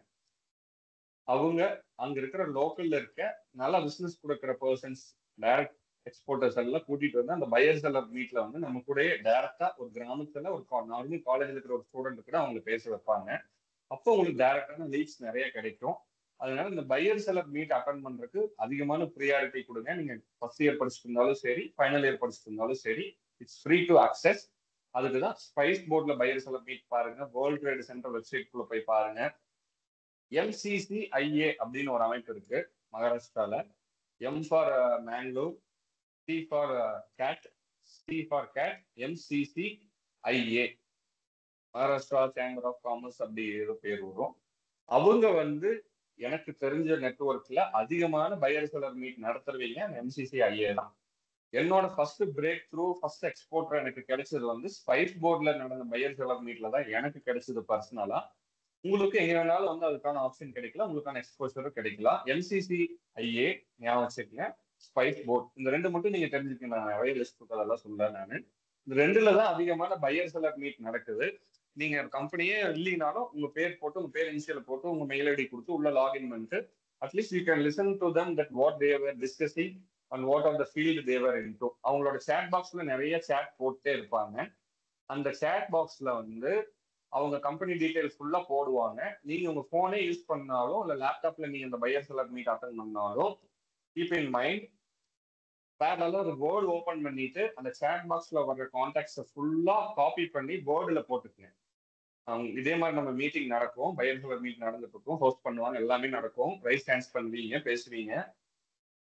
அவங்க அங்க இருக்கிற லோக்கல்ல இருக்க நல்ல பிசினஸ் கொடுக்குற பர்சன்ஸ் டைரக்ட் exporters எல்லாம் கூட்டிட்டு வந்து அந்த பையர் செல்லர் மீட்ல வந்து நம்ம கூட டைரக்டா ஒரு கிராமத்துல ஒரு நார்மல் காலேஜ்ல இருக்கிற ஒரு ஸ்டூடெண்ட் கூட அவங்க பேச வைப்பாங்க. அப்போ உங்களுக்கு டைரக்டான லீட்ஸ் நிறைய கிடைக்கும். அதனால இந்த பையர் செல்லர் மீட் அட்டெண்ட் பண்றதுக்கு அதிகமான ப்ரியாரிட்டி கொடுங்க. நீங்க ஃபர்ஸ்ட் இயர் படிச்சிருந்தாலும் சரி, ஃபைனல் இயர் படிச்சிருந்தாலும் சரி, இட்ஸ் ஃப்ரீ டு அக்சஸ். அதுக்கு தான் ஸ்பைஸ் போர்ட்ல பையர் செல்லர் மீட் பாருங்க, வேர்ல்ட் ட்ரேட் சென்டர் வெப்சைட் குள்ள போய் பாருங்க. எம்சிசிஐஏ அப்படின்னு ஒரு அமைப்பு இருக்கு மகாராஷ்டிரால. M for Mangalore, C for cat, C for cat, MCCIA Maharashtra chamber of commerce அப்படி ஏதோ பேர் வரும். அவங்க வந்து எனக்கு தெரிஞ்ச நெட்வொர்க்ல அதிகமான பையர் செல்லர் மீட் நடத்துறவீங்க எம்சிசிஐஏ தான். என்னோட first breakthrough first exporter எனக்கு கிடைச்சது வந்து ஸ்பைஸ் போர்ட்ல நடந்த பையர் செல்லர் மீட்ல தான் எனக்கு கிடைச்சது பர்சனலா. உங்களுக்கு எங்க வேணாலும் வந்து அதுக்கான ஆப்ஷன் கிடைக்கல, உங்களுக்கான எக்ஸ்போஷரும் கிடைக்கலாம். எம்சிசிஐஏ ஞாபகம் வச்சுக்கங்க, ஸ்பைஸ் போர்ட், இந்த ரெண்டு மட்டும் நீங்க தெரிஞ்சுக்கணும். நான் நிறைய லிஸ்ட் கொடுத்ததெல்லாம் சொல்ல நான் இந்த ரெண்டுல தான் அதிகமான பையர் செல்லர் மீட் நடக்குது. நீங்க கம்பெனியே இல்லைனாலும் உங்க பேர் போட்டு, உங்க பேர் இனிஷியல் போட்டு, உங்க மெயில் ஐடி கொடுத்து உள்ள லாகின் பண்ணிட்டு at least you can listen to them that what they were discussing and what of the field they were into. அவங்களோட சேட் பாக்ஸ்ல நிறைய சேட் போட்டே இருப்பாங்க. அந்த சேட் பாக்ஸ்ல வந்து அவங்க கம்பெனி டீடைல்ஸ் ஃபுல்லா போடுவாங்க. நீங்க உங்க போனே யூஸ் பண்ணாலும் இல்லை லேப்டாப்ல நீங்க இந்த பையர் செல்லர் மீட் அட்டெண்ட் பண்ணாலும் கீப் இன் மைண்ட் பேரலா ஒரு வேர்டு ஓபன் பண்ணிட்டு அந்த சேட் பாக்ஸ்ல வர்ற கான்டாக்ட்ஸை ஃபுல்லா காப்பி பண்ணி வேர்டுல போட்டுக்கங்க. அவங்க இதே மாதிரி நம்ம மீட்டிங் நடக்கும், பையர் செல்லர் மீட் நடந்துட்டு இருக்கும், ஹோஸ்ட் பண்ணுவாங்க, எல்லாமே நடக்கும். ரைஸ் டான்ஸ் பண்ணுவீங்க, பேசுவீங்க.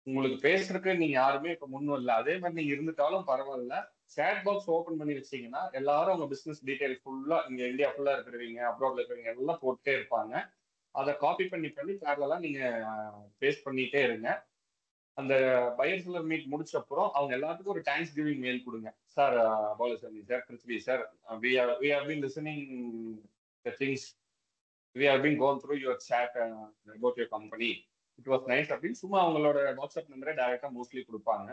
உங்களுக்கு பேசுறதுக்கு நீங்க யாருமே இப்போ முன்னும் இல்லை. அதே மாதிரி நீங்க இருந்துட்டாலும் பரவாயில்ல, சேட் பாக்ஸ் ஓப்பன் பண்ணி வச்சிங்கன்னா எல்லாரும் அவங்க பிஸ்னஸ் டீடைல் ஃபுல்லாக, இங்கே இந்தியா ஃபுல்லாக இருக்கிறவங்க, அப்ராட்ல இருக்கிறவங்க எல்லாம் போட்டுட்டே இருப்பாங்க. அதை காப்பி பண்ணி பண்ணி பேரலாம் நீங்கள் பேஸ்ட் பண்ணிகிட்டே இருங்க. அந்த பையர் செல்லர் மீட் முடிச்ச அப்புறம் அவங்க எல்லாத்துக்கும் ஒரு தேங்க்ஸ் கிவிங் மெயில் கொடுங்க. Sir Balusamy sir, Prithvi sir, we are we have been listening the things we have been gone through your chat about your company, it was nice அப்படின்னு சும்மா அவங்களோட வாட்ஸ்அப் நம்பரை டைரெக்டாக மோஸ்ட்லி கொடுப்பாங்க.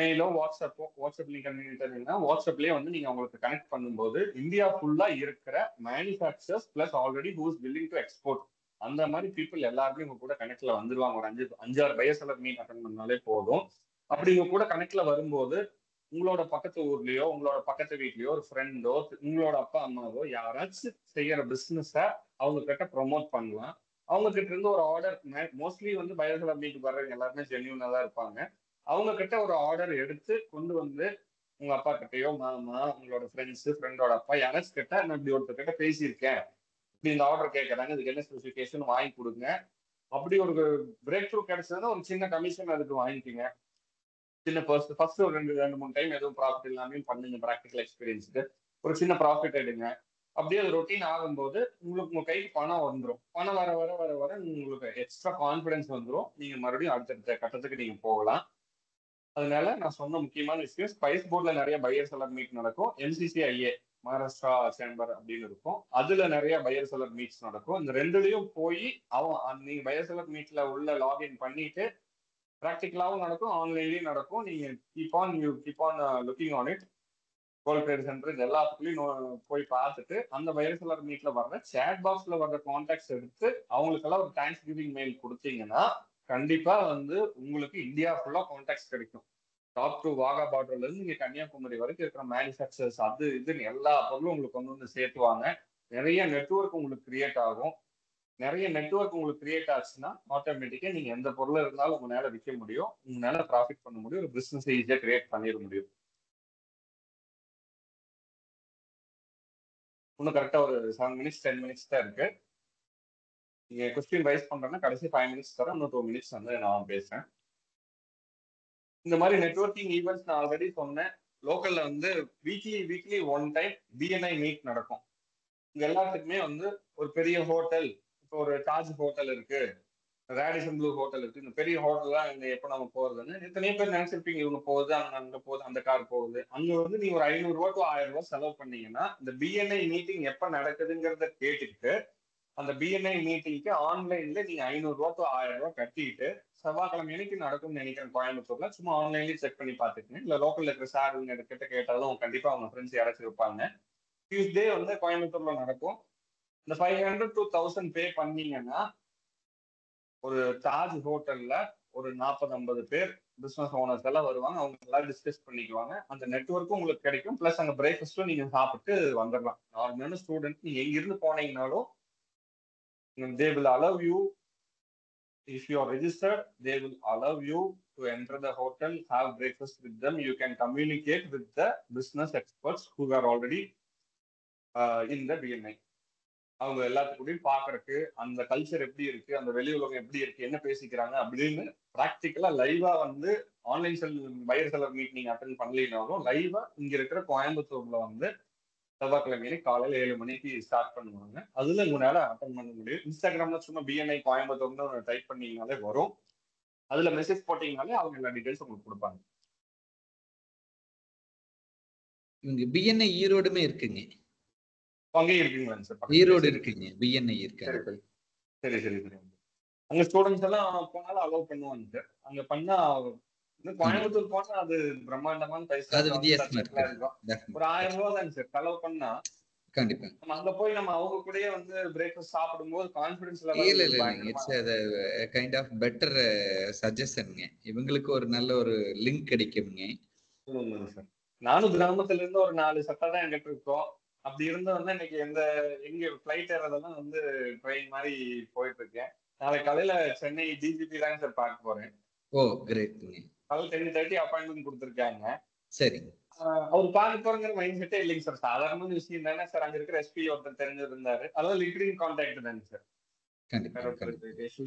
மெயிலோ வாட்ஸ்அப்போ, வாட்ஸ்அப் லிங்க் கன்வீனியன்ட்னா வாட்ஸ்அப்லேயே வந்து நீங்கள் அவங்களுக்கு கனெக்ட் பண்ணும்போது இந்தியா ஃபுல்லாக இருக்கிற manufacturers plus already whose willing to export அந்த மாதிரி பீப்புள் எல்லாருமே உங்க கூட கனெக்ட்ல வந்துருவாங்க. ஒரு அஞ்சு அஞ்சாறு பையர் செல்லர் மீட் அட்டெண்ட் பண்ணாலே போதும். அப்படி உங்க கூட கனெக்ட்ல வரும்போது உங்களோட பக்கத்து ஊர்லயோ உங்களோட பக்கத்து வீட்லயோ ஒரு ஃப்ரெண்டோ உங்களோட அப்பா அம்மாவோ யாராச்சும் செய்யற பிஸ்னஸை அவங்க கிட்ட ப்ரொமோட் பண்ணலாம். அவங்க கிட்ட இருந்து ஒரு ஆர்டர், மோஸ்ட்லி வந்து பையர் செல்லர் மீட் வர்றவங்க எல்லாருமே ஜென்யூனா தான் இருப்பாங்க. அவங்க கிட்ட ஒரு ஆர்டர் எடுத்து கொண்டு வந்து உங்க அப்பா கிட்டயோ மாமா, உங்களோட ஃப்ரெண்ட்ஸ், ஃப்ரெண்டோட அப்பா யாராச்சும் கிட்ட நான் இப்படி ஒருத்தர்கிட்ட பேசியிருக்கேன், இப்படி இந்த ஆர்டர் கேட்கறாங்க, இதுக்கு என்ன ஸ்பெசிஃபிகேஷன் வாங்கி கொடுங்க. அப்படி ஒரு பிரேக் த்ரூ கிடைச்சதுன்னா ஒரு சின்ன கமிஷன் அதுக்கு வாங்கிக்கோங்க. சின்ன பர்ஸ் ஃபர்ஸ்ட் ஒரு ரெண்டு ரெண்டு மூணு டைம் எதுவும் ப்ராஃபிட் எல்லாமே பண்ணுங்க, ப்ராக்டிக்கல் எக்ஸ்பீரியன்ஸுக்கு ஒரு சின்ன ப்ராஃபிட் எடுங்க. அப்படியே அது ரொட்டீன் ஆகும்போது உங்களுக்கு உங்க கைக்கு பணம் வந்துடும். பணம் வர வர வர வர உங்களுக்கு எக்ஸ்ட்ரா கான்ஃபிடன்ஸ் வந்துடும். நீங்க மறுபடியும் அடுத்தடுத்த கட்டத்துக்கு நீங்க போகலாம். அதனால நான் சொன்ன முக்கியமான விஷயம், ஸ்பைஸ் போர்ட்ல நிறைய பையர் செல்லர் மீட் நடக்கும். எம்சிசிஐஏ மகாராஷ்டிரா சேம்பர் அப்படின்னு இருக்கும், அதுல நிறைய பையர் செல்லர் மீட்ஸ் நடக்கும். இந்த ரெண்டுலையும் போய் அவன் நீங்க பையர் செல்லர் மீட்ல உள்ள லாகின் பண்ணிட்டு ப்ராக்டிக்கலாகவும் நடக்கும், ஆன்லைன்லயும் நடக்கும். நீங்க keep on you keep on looking on it. World trade centre இது எல்லாத்துக்குள்ளேயும் போய் பார்த்துட்டு அந்த பையர் செல்லர் மீட்ல வர்ற சேட் பாக்ஸ்ல வர்ற கான்டாக்ட்ஸ் எடுத்து அவங்களுக்கெல்லாம் ஒரு தேங்க்ஸ் கிவிங் மெயில் கொடுத்தீங்கன்னா கண்டிப்பா வந்து உங்களுக்கு இந்தியா ஃபுல்லா கான்டாக்ட்ஸ் கிடைக்கும். டாப் டூ வாகா பார்டர்ல இருந்து நீங்க கன்னியாகுமரி வரைக்கும் இருக்கிற மேனுஃபேக்சர்ஸ் அது இதுன்னு எல்லா பொருளும் உங்களுக்கு வந்து வந்து சேர்த்துவாங்க. நிறைய நெட்வொர்க் உங்களுக்கு கிரியேட் ஆகும். நிறைய நெட்வொர்க் உங்களுக்கு கிரியேட் ஆச்சுன்னா ஆட்டோமேட்டிக்கா நீங்க எந்த பொருள் இருந்தாலும் உங்களால விற்க முடியும், உங்களால ப்ராஃபிட் பண்ண முடியும், ஒரு பிசினஸ் ஈஸியா கிரியேட் பண்ணிட முடியும். இன்னும் கரெக்டா ஒரு செவன் மினிட்ஸ் டென் மினிட்ஸ் தான் இருக்கு. நீங்க கொஸ்டின் ரைஸ் பண்றேன்னா கடைசி ஃபைவ் மினிட்ஸ் தரேன், இன்னும் டூ மினிட்ஸ் வந்து நான் பேசுறேன். இந்த மாதிரி நெட்வொர்க்கிங் ஈவெண்ட்ஸ் நான் ஆல்ரெடி சொன்னேன். லோக்கல்ல வந்து weekly weekly one time BNI meet நடக்கும். இங்க எல்லாத்துக்குமே வந்து ஒரு பெரிய ஹோட்டல், இப்போ ஒரு தாஜ் ஹோட்டல் இருக்கு, ரேடிசன் ப்ளூ ஹோட்டல் இருக்கு, இந்த பெரிய ஹோட்டல்லாம் இங்க எப்போ நம்ம போறதுன்னு எத்தனையோ பேர் நினைச்சிருப்பீங்க. இவங்க போகுது, அங்க அங்க போகுது, அந்த கார் போகுது. அங்க வந்து நீங்க ஒரு ஐநூறு ரூபா டு ஆயிரம் ரூபா செலவு பண்ணீங்கன்னா இந்த பிஎன்ஐ மீட்டிங் எப்ப நடக்குதுங்கிறத கேட்டுக்கிட்டு அந்த பிஎன்ஐ மீட்டிங்க்கு ஆன்லைன்ல நீங்க ஐநூறு ரூபா டு ஆயிரம் ரூபா கட்டிட்டு செவ்வாய்க்கிழமை எனக்கு நடக்கும்னு நினைக்கிறேன் கோயம்புத்தூர்ல. சும்மா ஆன்லைன்லயே செக் பண்ணி பார்த்துக்கங்க. இல்லை லோக்கல்ல இருக்கிற சார் இவங்க கிட்ட கேட்டாலும் கண்டிப்பா அவங்க ஃப்ரெண்ட்ஸ் யாராச்சும் இருப்பாங்க. டியூஸ்டே வந்து கோயம்புத்தூர்ல நடக்கும். இந்த five hundred two thousand pay பண்ணீங்கன்னா ஒரு தாஜ் ஹோட்டல்ல ஒரு நாற்பது ஐம்பது பேர் பிஸ்னஸ் ஓனர்ஸ் எல்லாம் வருவாங்க, அவங்க எல்லாம் டிஸ்கஸ் பண்ணிக்குவாங்க. அந்த நெட்வொர்க்கும் உங்களுக்கு கிடைக்கும், பிளஸ் அங்கே பிரேக்ஃபாஸ்ட்டும் நீங்கள் சாப்பிட்டு வந்துடலாம். நார்மலான ஸ்டூடெண்ட் நீங்கள் எங்கிருந்து போனீங்கனாலும் they will allow you, if you are registered, they will allow you to enter the hotel, have breakfast with them. You can communicate with the business experts who are already uh, in the B N I. அவங்க எல்லாத்துக்கூடையும் பார்க்கறக்கு அந்த culture எப்படி இருக்கு, அந்த வெளி உலகம் எப்படி இருக்கு, என்ன பேசிக்கிறாங்க அப்படின்னு ப்ராக்டிக்கலா லைவா வந்து online sell buyer seller meeting attend பண்ணலினாலும் லைவா இங்க இருக்கிற கோயம்புத்தூர்ல வந்து செவ்வாய்க்கிழமையில காலையில ஏழு மணிக்கு ஸ்டார்ட் பண்ணுவாங்க. அதுல உங்களால அட்டன் பண்ண முடியும். இன்ஸ்டாகிராம்ல சும்மா B N I கோயம்புத்தூர்னு டைப் பண்ணீங்கனாலே வரும். அதுல மெசேஜ் போட்டீங்கனாலே அவங்க எல்லா டீடைல்ஸ் உங்களுக்கு கொடுப்பாங்க. இங்க B N I ஈரோடுமே இருக்குங்க. அங்கே இருக்கீங்களா சார்? ஈரோடு இருக்குங்க, B N I இருக்கு. சரி சரி சரி. அங்கே ஸ்டூடெண்ட்ஸ் எல்லாம் போனாலும் அலோவ் பண்ணுவாங்க சார். அங்கே பண்ணா கோயம்புத்தூர் போனால் அது பிரம்மாண்டமான பைசா, அது வித்தியாசமா இருக்கும். ஒரு ஆயிரம் ரூபா தாங்க சார் செலவு பண்ணா. கண்டிப்பா நம்ம அங்க போய் நம்ம அவங்க கூட வந்து பிரேக்ஃபாஸ்ட் சாப்பிடும்போது கான்ஃபிடன்ஸ் லெவல் இல்ல இல்ல it's a kind of better சஜஷன்ங்க. இவங்களுக்கு ஒரு நல்ல ஒரு லிங்க் கிடைக்கும்ங்க. சொல்லுங்க சார். நானும் கிராமத்துல இருந்து ஒரு நாலு சட்டை தான் என்கிட்ட இருக்கோம். அப்படி இருந்த வந்து இன்னைக்கு எந்த எங்க ஃபிளைட் ஏறதெல்லாம் வந்து ட்ரெயின் மாதிரி போயிட்டு இருக்கேன். நாளை காலையில சென்னை டிஜிபி தான் சார் பார்க்க போறேன். Oh great. காலையில் டென் தேர்ட்டி அப்பாயின்மெண்ட் கொடுத்துருக்காங்க. சரி. அவர் பார்க்க போறங்கிற மைண்ட் செட்டே இல்லைங்க சார். சாதாரண விஷயம் தானே சார். அங்க இருக்கிற எஸ்பி ஒருத்தர் தெரிஞ்சிருந்தாரு, அதாவது லிங்க்டின் கான்டாக்ட் தாங்க சார்.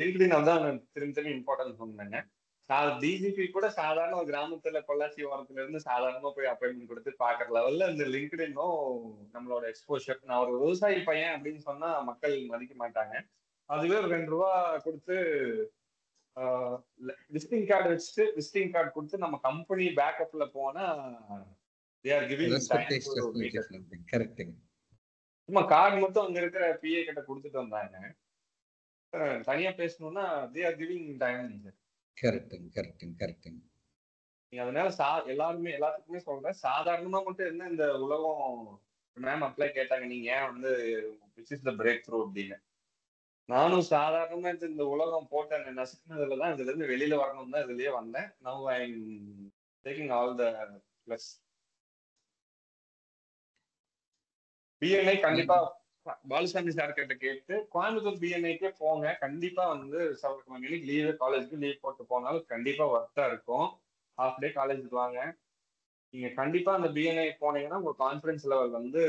லிங்க்டின் தான் திரும்பி திரும்பி இம்பார்ட்டன்ஸ் சொன்னாங்க. டிஜிபி கூட சாதாரண ஒரு கிராமத்துல பொள்ளாச்சி ஓரத்துல இருந்து சாதாரணமா போய் அப்பாயின்மெண்ட் கொடுத்து பாக்குற லெவல்ல இந்த லிங்க்டினும் நம்மளோட எக்ஸ்போஷர். நான் ஒரு விவசாயி பையன் அப்படின்னு சொன்னா மக்கள் மதிக்க மாட்டாங்க. அதுவே ஒரு ரெண்டு ரூபா கொடுத்து விசிட்டிங் கார்டு வச்சுட்டு விசிட்டிங் கார்டு கொடுத்து நம்ம கம்பெனி பேக்கப்ல போனா they are giving time. Correct. சும்மா கார்டு மட்டும் அங்க இருக்கிற P A கிட்ட கொடுத்துட்டு வந்தாங்க. தனியா பேசணும்னா they are giving time. கரெக்டுங்க கரெக்டுங்க கரெக்டுங்க. அதனால சா எல்லாருமே எல்லாத்துக்குமே சொல்றேன், சாதாரணமா மட்டும் என்ன இந்த உலகம் மேம் அப்ளை கேட்டாங்க நீங்க ஏன் வந்து which is the breakthrough அப்படின்னு. நானும் சாதாரணமா இந்த உலகம் போட்டேன் நசுக்குனதுல தான் இதுல இருந்து வெளியில வரணும் தான் இதுலயே வந்தேன். Now I am taking all the plus. B N I கண்டிப்பா பாலுசாமி சார் கிட்ட கேட்டு கோயம்புத்தூர் B N I-க்கே போங்க. கண்டிப்பா வந்து சவர்க்கமணிக்கு லீவு காலேஜுக்கு லீவ் போட்டு போனாலும் கண்டிப்பா ஒர்த்தா இருக்கும். ஹாஃப் டே காலேஜுக்கு வாங்க. நீங்க கண்டிப்பா அந்த B N I போனீங்கன்னா உங்க கான்ஃபிடன்ஸ் லெவல் வந்து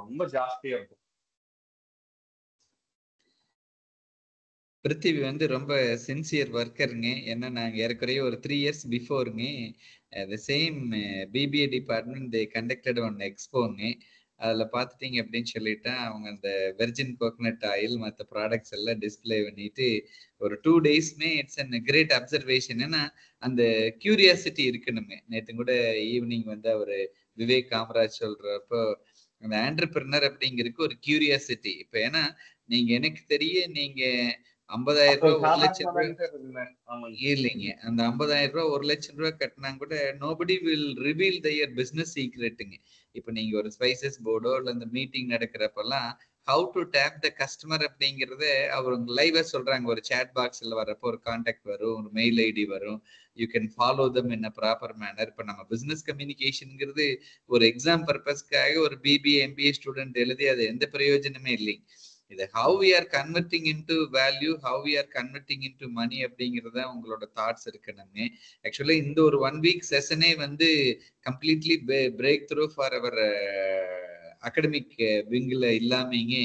ரொம்ப ஜாஸ்தியா இருக்கும். பிருத்திவி வந்து ரொம்ப சின்சியர் ஒர்க்கருங்க. ஏன்னா நாங்கள் ஏற்கனவே ஒரு த்ரீ இயர்ஸ் பிஃபோருங்க the same B B A department they conducted one எக்ஸ்போங்க. அதில் பார்த்துட்டிங்க அப்படின்னு சொல்லிட்டா அவங்க அந்த வெர்ஜின் கோகனட் ஆயில் மற்ற ப்ராடக்ட்ஸ் எல்லாம் டிஸ்பிளே பண்ணிட்டு ஒரு டூ டேஸ்மே இட்ஸ் அண்ட் கிரேட் அப்சர்வேஷன். ஏன்னா அந்த கியூரியாசிட்டி இருக்கணுமே. நேற்று கூட ஈவினிங் வந்து அவர் விவேக் காமராஜ் சொல்கிறப்போ அந்த ஆண்டர்பிரினர் அப்படிங்கிறதுக்கு ஒரு கியூரியாசிட்டி இப்போ. ஏன்னா நீங்கள் எனக்கு தெரிய நீங்கள் ஐம்பதாயிரம் ரூபா ஒரு லட்சம் ரூபாய் இல்லைங்க. அந்த ஐம்பதாயிரம் ரூபா ஒரு லட்சம் ரூபாய் கட்டினா கூட nobody will reveal their business சீக்ரெட்டுங்க. இப்போ நீங்கள் ஒரு ஸ்பைசஸ் போர்டோ இல்லை இந்த மீட்டிங் நடக்கிறப்பெல்லாம் how to tap the customer அப்படிங்கிறத அவர் உங்க லைவாக சொல்கிறாங்க. ஒரு சேட் பாக்ஸில் வரப்போ ஒரு கான்டாக்ட் வரும், ஒரு மெயில் ஐடி வரும். You can follow them in a proper manner. இப்போ நம்ம பிஸ்னஸ் கம்யூனிகேஷனுங்கிறது ஒரு எக்ஸாம் பர்பஸ்க்காக ஒரு பிபிஏ எம்பிஏ ஸ்டூடெண்ட் எழுதி அது எந்த பிரயோஜனமே இல்லைங்க. இது how we are converting into value, how we are converting into money அப்படிங்கிறத உங்களோட தாட்ஸ் இருக்கணுமே. ஆக்சுவலி இந்த ஒரு ஒன் வீக் செஷனே வந்து completely break through for our academic விங்கில் இல்லாமங்க.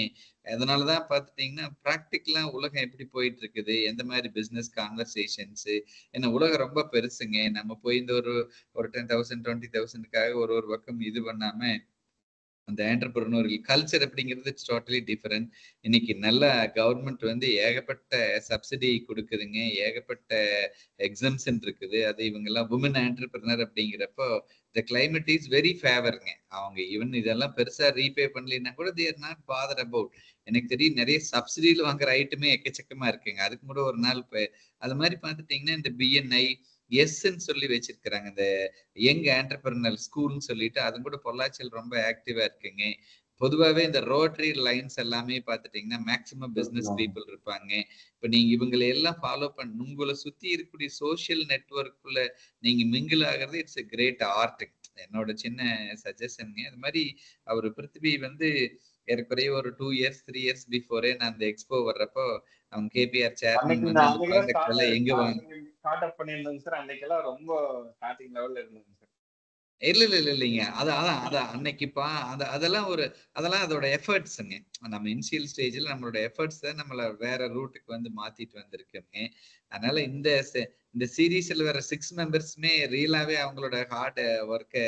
அதனால தான் பார்த்துட்டிங்கன்னா ப்ராக்டிக்கலாக உலகம் எப்படி போயிட்டு இருக்குது, எந்த மாதிரி பிஸ்னஸ் கான்வர்சேஷன்ஸு. ஏன்னா உலகம் ரொம்ப பெருசுங்க. நம்ம போய் இந்த ஒரு ஒரு டென் தௌசண்ட் டுவெண்ட்டி தௌசண்ட்காக ஒரு ஒரு பக்கம் இது பண்ணாமல் அந்த ஆண்டர்பிரினோரியல் கல்ச்சர் அப்படிங்கிறது இட்ஸ் டோட்டலி டிஃபரெண்ட். இன்னைக்கு நல்லா கவர்மெண்ட் வந்து ஏகப்பட்ட சப்சிடி கொடுக்குதுங்க, ஏகப்பட்ட எக்ஸம்ஷன் இருக்குது. அது இவங்கெல்லாம் உமன் ஆண்டர்பிரினர் அப்படிங்கிறப்போ த கிளைமேட் இஸ் வெரி ஃபேவருங்க. அவங்க ஈவன் இதெல்லாம் பெருசாக ரீபே பண்ணலைன்னா கூட they are not bother about. எனக்கு தெரியும் நிறைய சப்சிடியில் வாங்குற ஐட்டமே எக்கச்சக்கமாக இருக்குங்க. அதுக்கு கூட ஒரு நாள் இப்போ அது மாதிரி பார்த்துட்டிங்கன்னா இந்த B N I எஸ்ன்னு சொல்லி வச்சிருக்கிறாங்க. இந்த யங் ஆண்டர்பிரினர் ஸ்கூல்னு சொல்லிட்டு அது கூட பொள்ளாச்சியில் ரொம்ப ஆக்டிவா இருக்குங்க. பொதுவாகவே இந்த ரோட்டரி லைன்ஸ் எல்லாமே பார்த்துட்டிங்கன்னா மேக்ஸிமம் பிஸ்னஸ் பீப்புள் இருப்பாங்க. இப்போ நீங்கள் இவங்களை எல்லாம் ஃபாலோ பண்ண உங்களை சுற்றி இருக்கக்கூடிய சோஷியல் நெட்ஒர்க்குள்ளே நீங்கள் மிங்கிள் ஆகிறது இட்ஸ் எ கிரேட் ஆர்ட். என்னோட சின்ன சஜஷனுங்க. அது மாதிரி அவர் பிருத்திவி வந்து ஏற்கனவே ஒரு டூ இயர்ஸ் த்ரீ இயர்ஸ் பிஃபோரே நான் அந்த எக்ஸ்போ வர்றப்போ அவங்க கேபிஆர் சேர்மன் வந்து எங்கே வாங்க ஸ்டார்ட் அப் பண்ணியிருந்தாங்க சார். அன்றைக்கெல்லாம் ரொம்ப ஸ்டார்டிங் லெவலில் இருந்தாங்க சார். இல்லை இல்லை இல்லை இல்லைங்க அதான் அதான் அதான் அன்னைக்குப்பா அது அதெல்லாம் ஒரு அதெல்லாம் அதோட எஃபர்ட்ஸுங்க. நம்ம இனிஷியல் ஸ்டேஜில் நம்மளோட எஃபர்ட்ஸ் தான் நம்மளை வேற ரூட்டுக்கு வந்து மாற்றிட்டு வந்திருக்கோங்க. அதனால இந்த இந்த சீரீஸில் வேற சிக்ஸ் மெம்பர்ஸுமே ரியலாகவே அவங்களோட ஹார்ட் ஒர்க்கை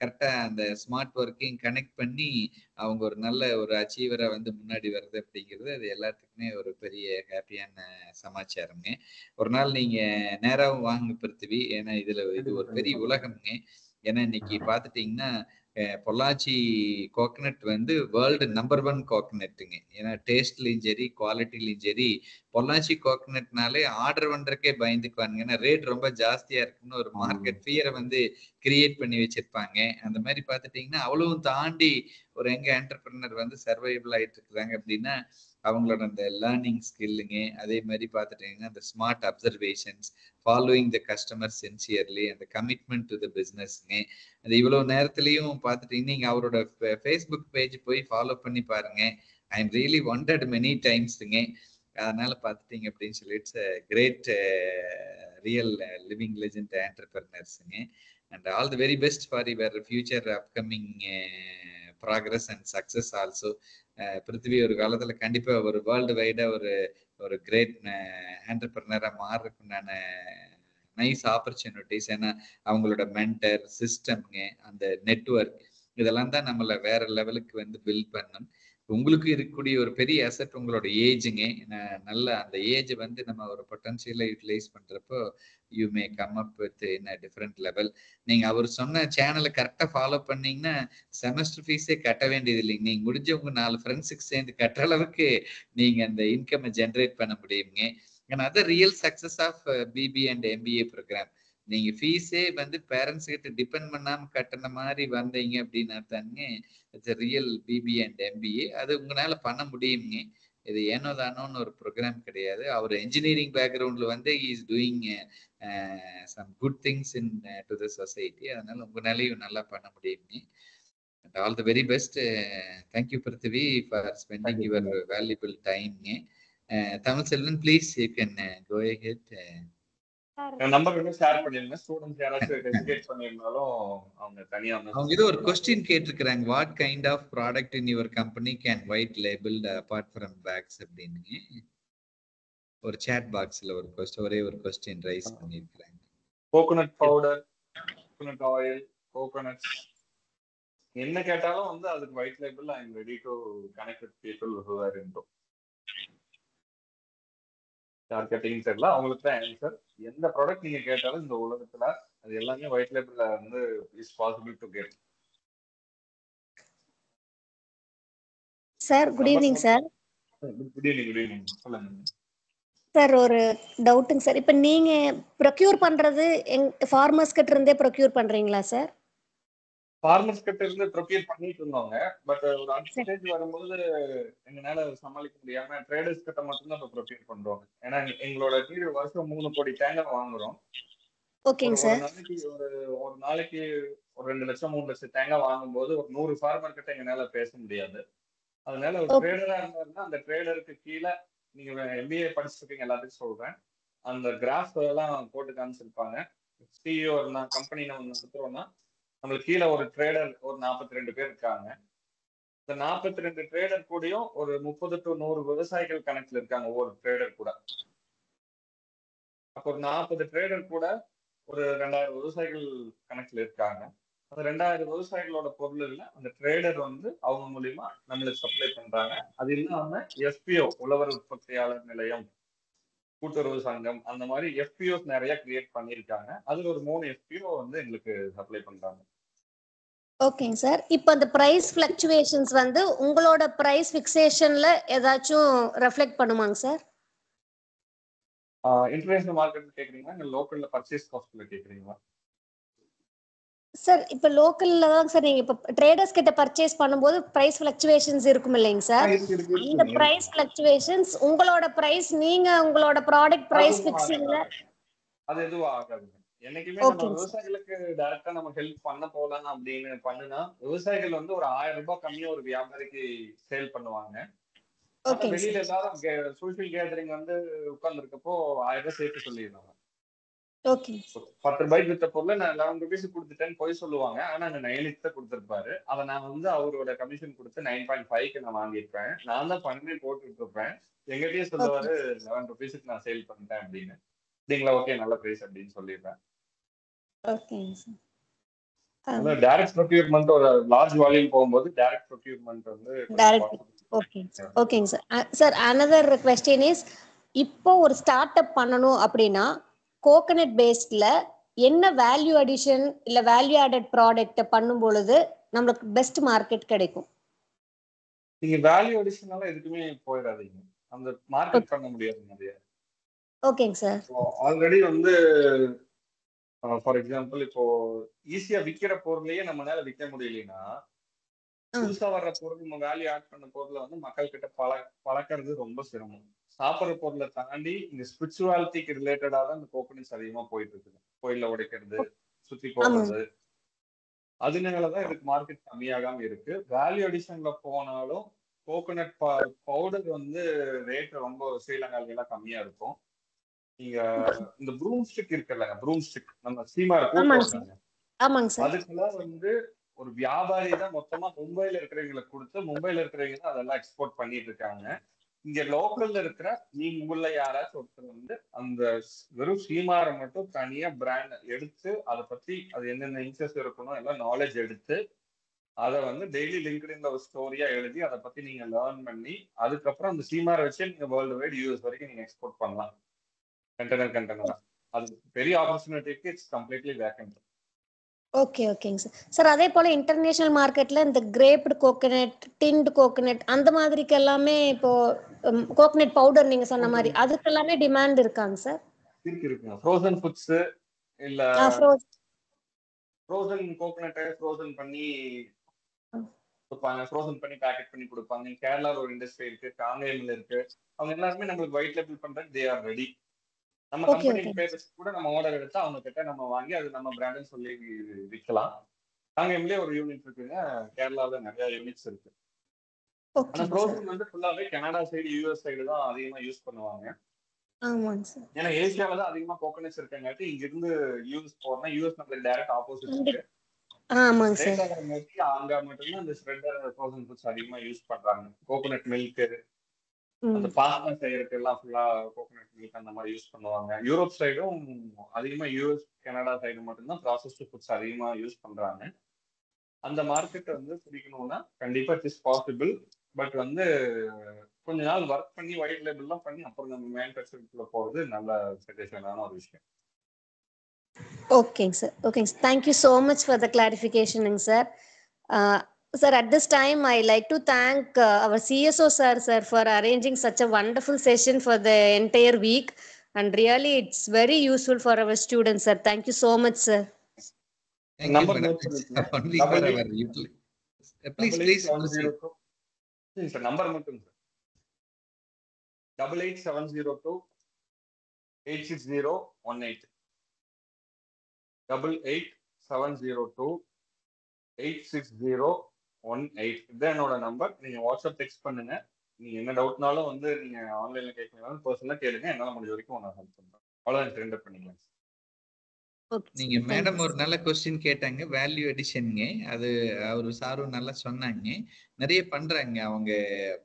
கரெக்டாக அந்த ஸ்மார்ட் ஒர்க்கையும் கனெக்ட் பண்ணி அவங்க ஒரு நல்ல ஒரு அச்சீவரை வந்து முன்னாடி வருது அப்படிங்கிறது அது எல்லாத்துக்குமே ஒரு பெரிய ஹாப்பியான சமாச்சாரம்ங்க. ஒரு நாள் நீங்கள் நேராகவும் வாங்க பிருத்திவி, ஏன்னா இதில் இது ஒரு பெரிய உலகம்ங்க. ஏன்னா இன்னைக்கு பார்த்துட்டிங்கன்னா பொள்ளாச்சி கோகனட் வந்து வேர்ல்டு நம்பர் ஒன் கோகனட்டுங்க. ஏன்னா டேஸ்ட்லையும் சரி குவாலிட்டிலையும் சரி பொள்ளாச்சி கோகனட்னாலே ஆர்டர் பண்ணுறக்கே பயந்துக்குவானுங்க. ஏன்னா ரேட் ரொம்ப ஜாஸ்தியாக இருக்குன்னு ஒரு மார்க்கெட் ஃபியரை வந்து கிரியேட் பண்ணி வச்சுருப்பாங்க. அந்த மாதிரி பார்த்துட்டிங்கன்னா அவ்வளவும் தாண்டி ஒரு எங்கள் என்டர்பிரினர் வந்து சர்வைவபிள் ஆகிட்டு இருக்கிறாங்க அப்படின்னா அவங்களோட அந்த லேர்னிங் ஸ்கில்லுங்க. அதே மாதிரி பார்த்துட்டிங்கன்னா அந்த smart observations, following the customer sincerely, அந்த கமிட்மெண்ட் டு த பிஸ்னஸ்ங்க. அது இவ்வளோ நேரத்துலையும் பார்த்துட்டிங்கன்னா நீங்கள் அவரோட ஃபேஸ்புக் பேஜ் போய் ஃபாலோ பண்ணி பாருங்கள். I am really wondered many டைம்ஸுங்க. அதனால் பார்த்துட்டிங்க அப்படின்னு சொல்லி it's a great real living legend என்டர்பிரினர்ஸுங்க. And all the very best for your future upcoming progress and success also. Prithvi ஒரு காலத்தில் கண்டிப்பாக ஒரு வேர்ல்டு வைடாக ஒரு ஒரு கிரேட் என்டர்பிரினராக மாறுறதுக்குண்டான நைஸ் ஆப்பர்ச்சுனிட்டிஸ். ஏன்னா அவங்களோட மென்டர் சிஸ்டம்ங்க, அந்த நெட்வொர்க், இதெல்லாம் தான் நம்மளை வேறு லெவலுக்கு வந்து பில்ட் பண்ணணும். உங்களுக்கு இருக்கக்கூடிய ஒரு பெரிய அசட் உங்களோட ஏஜுங்க. நல்ல அந்த ஏஜ் வந்து நம்ம ஒரு பொட்டன்ஷியலை யூட்டிலைஸ் பண்ணுறப்போ you may come up with in a different level. நீங்கள் அவர் சொன்ன சேனலை கரெக்டாக ஃபாலோ பண்ணிங்கன்னா செமஸ்டர் ஃபீஸே கட்ட வேண்டியது இல்லைங்க. நீங்கள் முடிஞ்ச உங்கள் நாலு ஃப்ரெண்ட்ஸுக்கு சேர்ந்து கட்டுற அளவுக்கு நீங்கள் அந்த இன்கம்மை ஜென்ரேட் பண்ண முடியுங்க. ஏன்னா அது real success of BB and MBA program. நீங்கள் ஃபீஸே வந்து பேரண்ட்ஸ் கிட்ட டிபெண்ட் பண்ணாமல் கட்டுற மாதிரி வந்தீங்க அப்படின்னா தானுங்க it's a real BB and MBA. அது உங்களால் பண்ண முடியுங்க. இது ஏனோ தானோன்னு ஒரு ப்ரோக்ராம் கிடையாது. அவர் என்ஜினியரிங் பேக்ரவுண்டில் வந்து is doing some good things in to the society. அதனால் உங்களாலேயும் நல்லா பண்ண முடியுங்க. And all the very best. Thank you Prithvi for spending your valuable டைம்ங்க. Tamil Selvan, please you can go ahead. Number வந்து ஷேர் பண்ணிருங்க. ஸ்டூடண்ட்ஸ் யாராச்சும் ஹெசிடேட் பண்ணிருந்தாலும் அவங்க தனியா அவங்க இது ஒரு क्वेश्चन கேட்டிருக்காங்க. What kind of product in your company can white labelled apart from packs அப்படிங்க ஒரு chat பாக்ஸ்ல ஒரு क्वेश्चन ஒரே ஒரு क्वेश्चन ரைஸ் பண்ணிருக்காங்க. Coconut powder, coconut oil, coconuts என்ன கேட்டாலும் வந்து அதுக்கு white label. I am ready to connect with people who are into marketing சைட்ல. அவங்களுக்கு தான் ஆன்சர். எந்த ப்ராடக்ட் நீங்க கேட்டாலும் இந்த உலகத்துல அது எல்லாமே ஒயிட் லேபிள்ல வந்து is possible to get. Sir good evening sir. Good evening. Good evening. சொல்லுங்க சார் ஒரு டவுட்ங்க சார். இப்போ நீங்க ப்ரோக்யூர் பண்றது ஃபார்மர்ஸ் கிட்ட இருந்தே ப்ரோக்யூர் பண்றீங்களா சார்? ஃபார்மர்ஸ் கிட்ட இருந்து ப்ரோக்யூர் பண்ணிட்டு இருந்தோங்க. பட் ஒரு அட்வான்டேஜ் வரும்போது எங்களால சமாளிக்க முடியாம ட்ரேடர்ஸ் கிட்ட மட்டும் தான் ப்ரோக்யூர் பண்றோம். ஏன்னா எங்களோட கீழ வருஷம் மூணு கோடி தேங்காய் வாங்குறோம். ஓகேங்க சார். ஒரு ஒரு நாளைக்கு ஒரு ரெண்டு லட்சம் மூணு லட்சம் தேங்காய் வாங்கும்போது ஒரு நூறு ஃபார்மர் கிட்ட எங்களால பேச முடியாது. அதனால ஒரு ட்ரேடரா இருந்தாருன்னா அந்த ட்ரேடருக்கு கீழே நீங்க எம்பிஏ படிச்சிருக்கீங்க எல்லாத்துக்கும் சொல்றேன், அந்த கிராஃப் எல்லாம் போட்டு காமிச்சிருப்பாங்க. சிஇஓ இருந்தா கம்பெனி நம்ம நடத்துறோம்னா நம்மளுக்கு கீழே ஒரு ட்ரேடர் ஒரு நாற்பத்தி ரெண்டு பேர் இருக்காங்க. இந்த நாற்பத்தி ரெண்டு ட்ரேடர் கூடயும் ஒரு முப்பது டு நூறு விவசாயிகள் கணக்கில் இருக்காங்க ஒவ்வொரு ட்ரேடர் கூட. அப்போ ஒரு நாற்பது ட்ரேடர் கூட ஒரு ரெண்டாயிரம் விவசாயிகள் கணக்கில் இருக்காங்க. அந்த ரெண்டாயிரம் விவசாயிகளோட பொருள்ல அந்த ட்ரேடர் வந்து அவங்க மூலியமா நம்மளுக்கு சப்ளை பண்றாங்க. அது இல்லாம எஃபிஓ உழவர் உற்பத்தியாளர் நிலையம், கூட்டுறவு சங்கம், அந்த மாதிரி எஃபிஓஸ் நிறைய கிரியேட் பண்ணியிருக்காங்க. அதுல ஒரு மூணு எஃபிஓ வந்து எங்களுக்கு சப்ளை பண்றாங்க. ஓகேங்க சார். இப்போ அந்த பிரைஸ் ஃப்ளக்சுவேஷன்ஸ் வந்து உங்களோட பிரைஸ் ஃபிக்சேஷன்ல ஏதாச்சும் ரெஃப்ளெக்ட் பண்ணுமாங்க சார்? இன்டர்நேஷனல் மார்க்கெட் கேக்குறீங்களா இல்ல லோக்கல்ல பர்ச்சேஸ் காஸ்ட்ல கேக்குறீங்களா? Sir, if local sir, traders get a purchase price fluctuations irukum illing sir. And the price fluctuations, ungaloda price, neenga ungaloda product price fixing la. Adu edu aagadu. Ennaikume namu vyavasaigalukku direct ah namu help panna polana appadina pannuna vyavasaigal vandu or one thousand rupees kammiya or vyaparikku sale pannuvaanga. Okay. Velila ellarum social gathering vandu ukkandirukappo one thousand rupees setu solliranga. Okay. After bite with the problem, I allowed to visit the ten points of Luanga and an elite put the bar. Alanamanda or a commission put the nine point five and a man eight brand. Nana funded port with the brand. The negative is eleven to visit and sale from time dinner. Ding Lauke and other place at Dean Soliva. Okay. The direct procurement or a large volume form was the direct procurement of the direct. Okay. Okay, sir. Sir, another question is Ipo or startup Panano Aprina. Coconut based la enna value addition illa value added product pannum bolude namakku best market kedaikum ninga value addition alla edukume poiradinga andha market panna mudiyadhu adha okay sir so already unde uh, for example ipo easy ah vikira porlaye nammala vikka mudiyalena புதுசா வர்ற பொருள் நம்ம value add பண்ண பொருளை வந்து மக்கள் கிட்ட பழ பழக்கிறது ரொம்ப சிரமம். சாப்பிட்ற பொருளை தாண்டி இந்த ஸ்பிரிச்சுவாலிட்டிக்கு ரிலேட்டடா தான் இந்த கோகனட்ஸ் அதிகமாக போயிட்டு இருக்குது. கோயில உடைக்கிறது சுத்தி போகிறது அதனாலதான் இதுக்கு மார்க்கெட் கம்மியாகாம இருக்கு. வேல்யூ அடிஷன்ல போனாலும் கோகனட் பவுடர் வந்து ரேட் ரொம்ப ஸ்ரீலங்காலாம் கம்மியா இருக்கும். நீங்க இந்த ப்ரூம் ஸ்டிக் இருக்குல்ல ப்ரூம் ஸ்டிக் நம்ம சீமார் போடுறாங்க. ஆமாங்க சார். அதுக்கெல்லாம் வந்து ஒரு வியாபாரி தான் மொத்தமா மும்பைல இருக்கிறவங்களுக்கு கொடுத்து மும்பைல இருக்கிறவங்க தான் அதெல்லாம் எக்ஸ்போர்ட் பண்ணிட்டு இருக்காங்க. இங்க லோக்கல்ல இருக்கிற நீங்க உங்கள யாராச்சும் ஒருத்தர் வந்து அந்த வெறும் சீமாரை மட்டும் தனியா பிராண்ட் எடுத்து அதை பத்தி அது என்னென்ன இன்ட்ரெஸ்ட் இருக்கணும் எல்லாம் நாலேஜ் எடுத்து அதை வந்து டெய்லி லிங்க்டின்ல ஒரு ஸ்டோரியா எழுதி அதை பத்தி நீங்க லேர்ன் பண்ணி அதுக்கப்புறம் அந்த சீமாரை வச்சு நீங்க வேர்ல்டு வைட் யூஎஸ் வரைக்கும் நீங்க எக்ஸ்போர்ட் பண்ணலாம். கண்டெய்னர் கண்டெய்னரா அது பெரிய ஆப்பர்ச்சுனிட்டிக்கு it's completely vacant. Okay, okay, sir. Sir, அதே போல இன்டர்நேஷனல் மார்க்கெட்ல இந்த கிரேப்டு கோகனட், டின்ட் கோகனட் அந்த மாதிரிக்கு எல்லாமே இப்போ கோகனட் பவுடர் நீங்க சொன்ன மாதிரி அதுக்கு எல்லாமே டிமாண்ட் இருக்காங்க சார். இருக்கு இருக்குங்க. ஃப்ரோசன் ஃபுட்ஸ் இல்ல ஃப்ரோசன் கோகனட் ஃப்ரோசன் பண்ணி ஃப்ரோசன் பண்ணி பேக்கெட் பண்ணி கொடுப்பாங்க. கேரளால ஒரு இண்டஸ்ட்ரி இருக்கு, காங்கேயம்ல இருக்கு. அவங்க எல்லாரும் நமக்கு ஒயிட் லேபிள் பண்றது they are ready. நம்ம கம்பெனி பேர்ஸ் கூட நம்ம ஆர்டர் எடுத்து அவங்க கிட்ட நம்ம வாங்கி அது நம்ம பிராண்ட்னு சொல்லி விக்கலாம். காங்கேம்லயே ஒரு யூனிட் இருக்குங்க, கேரளால நிறைய யூனிட்ஸ் இருக்கு. அந்த ப்ரோசஸ் வந்து ஃபுல்லாவே கனடா சைடு யுஎஸ் சைடு தான் அதிகமா யூஸ் பண்ணுவாங்க. ஆமாங்க சார். ஏனா ஏசியால தான் அதிகமா கோகனட்ஸ் இருக்கங்காட்டி இங்க இருந்து யூஎஸ் போறனா யுஎஸ் நமக்கு டைரக்ட் ஆப்போசிட் இருக்கு. ஆமாங்க சார். ஏசியால மட்டும் ஆங்கா மட்டும் அந்த ஸ்ப்ரெடர் ப்ரோசஸ் ஃபுட்ஸ் அதிகமா யூஸ் பண்றாங்க. கோகனட் மில்க் அந்த பாஸ்தா செய்யறது எல்லாம் ஃபுல்லா கோகனட் மில்க் அந்த மாதிரி யூஸ் பண்ணுவாங்க. யூரோப் சைடும் அதிகமா யூஎஸ் கனடா சைடு மட்டும்தான் ப்ராசஸ்டு ஃபுட்ஸ் அதிகமா யூஸ் பண்றாங்க. அந்த மார்க்கெட் வந்து பிடிக்கணும்னா கண்டிப்பா இட்ஸ் பாசிபிள். பட் வந்து கொஞ்ச நாள் ஒர்க் பண்ணி ஒயிட் லேபிள்லாம் பண்ணி அப்புறம் நம்ம மேனுஃபேக்சரிங்ல போறது நல்ல சஜஷனான ஒரு விஷயம். ஓகேங்க சார். ஓகேங்க sir. Thank you so much for the clarification sir. Uh, Sir, at this time, I like to thank uh, our C S O sir, sir, for arranging such a wonderful session for the entire week, and really, it's very useful for our students, sir. Thank you so much, sir. Thank number you for only for our YouTube. Please, please. Sir, number மட்டும் sir. Double eight seven zero two eight six zero one eight. Double eight seven zero two eight six zero. one eight இது என்னோட number. நீங்க WhatsApp text பண்ணுங்க. நீங்க என்ன டவுட்னாலும் வந்து நீங்க ஆன்லைன்ல கேட்கலாம், பர்சனலா கேளுங்க. என்னால முடிஞ்ச வரைக்கும் நான் ஹெல்ப் பண்றேன். அவ்வளவுதான், ரெண்டர் பண்ணிக்கலாம். ஓகே, நீங்க மேடம் ஒரு நல்ல क्वेश्चन கேட்டாங்க. வேல்யூ அடிஷன்ங்க அது அவர் சாரும் நல்லா சொன்னாங்க. நிறைய பண்றாங்க அவங்க.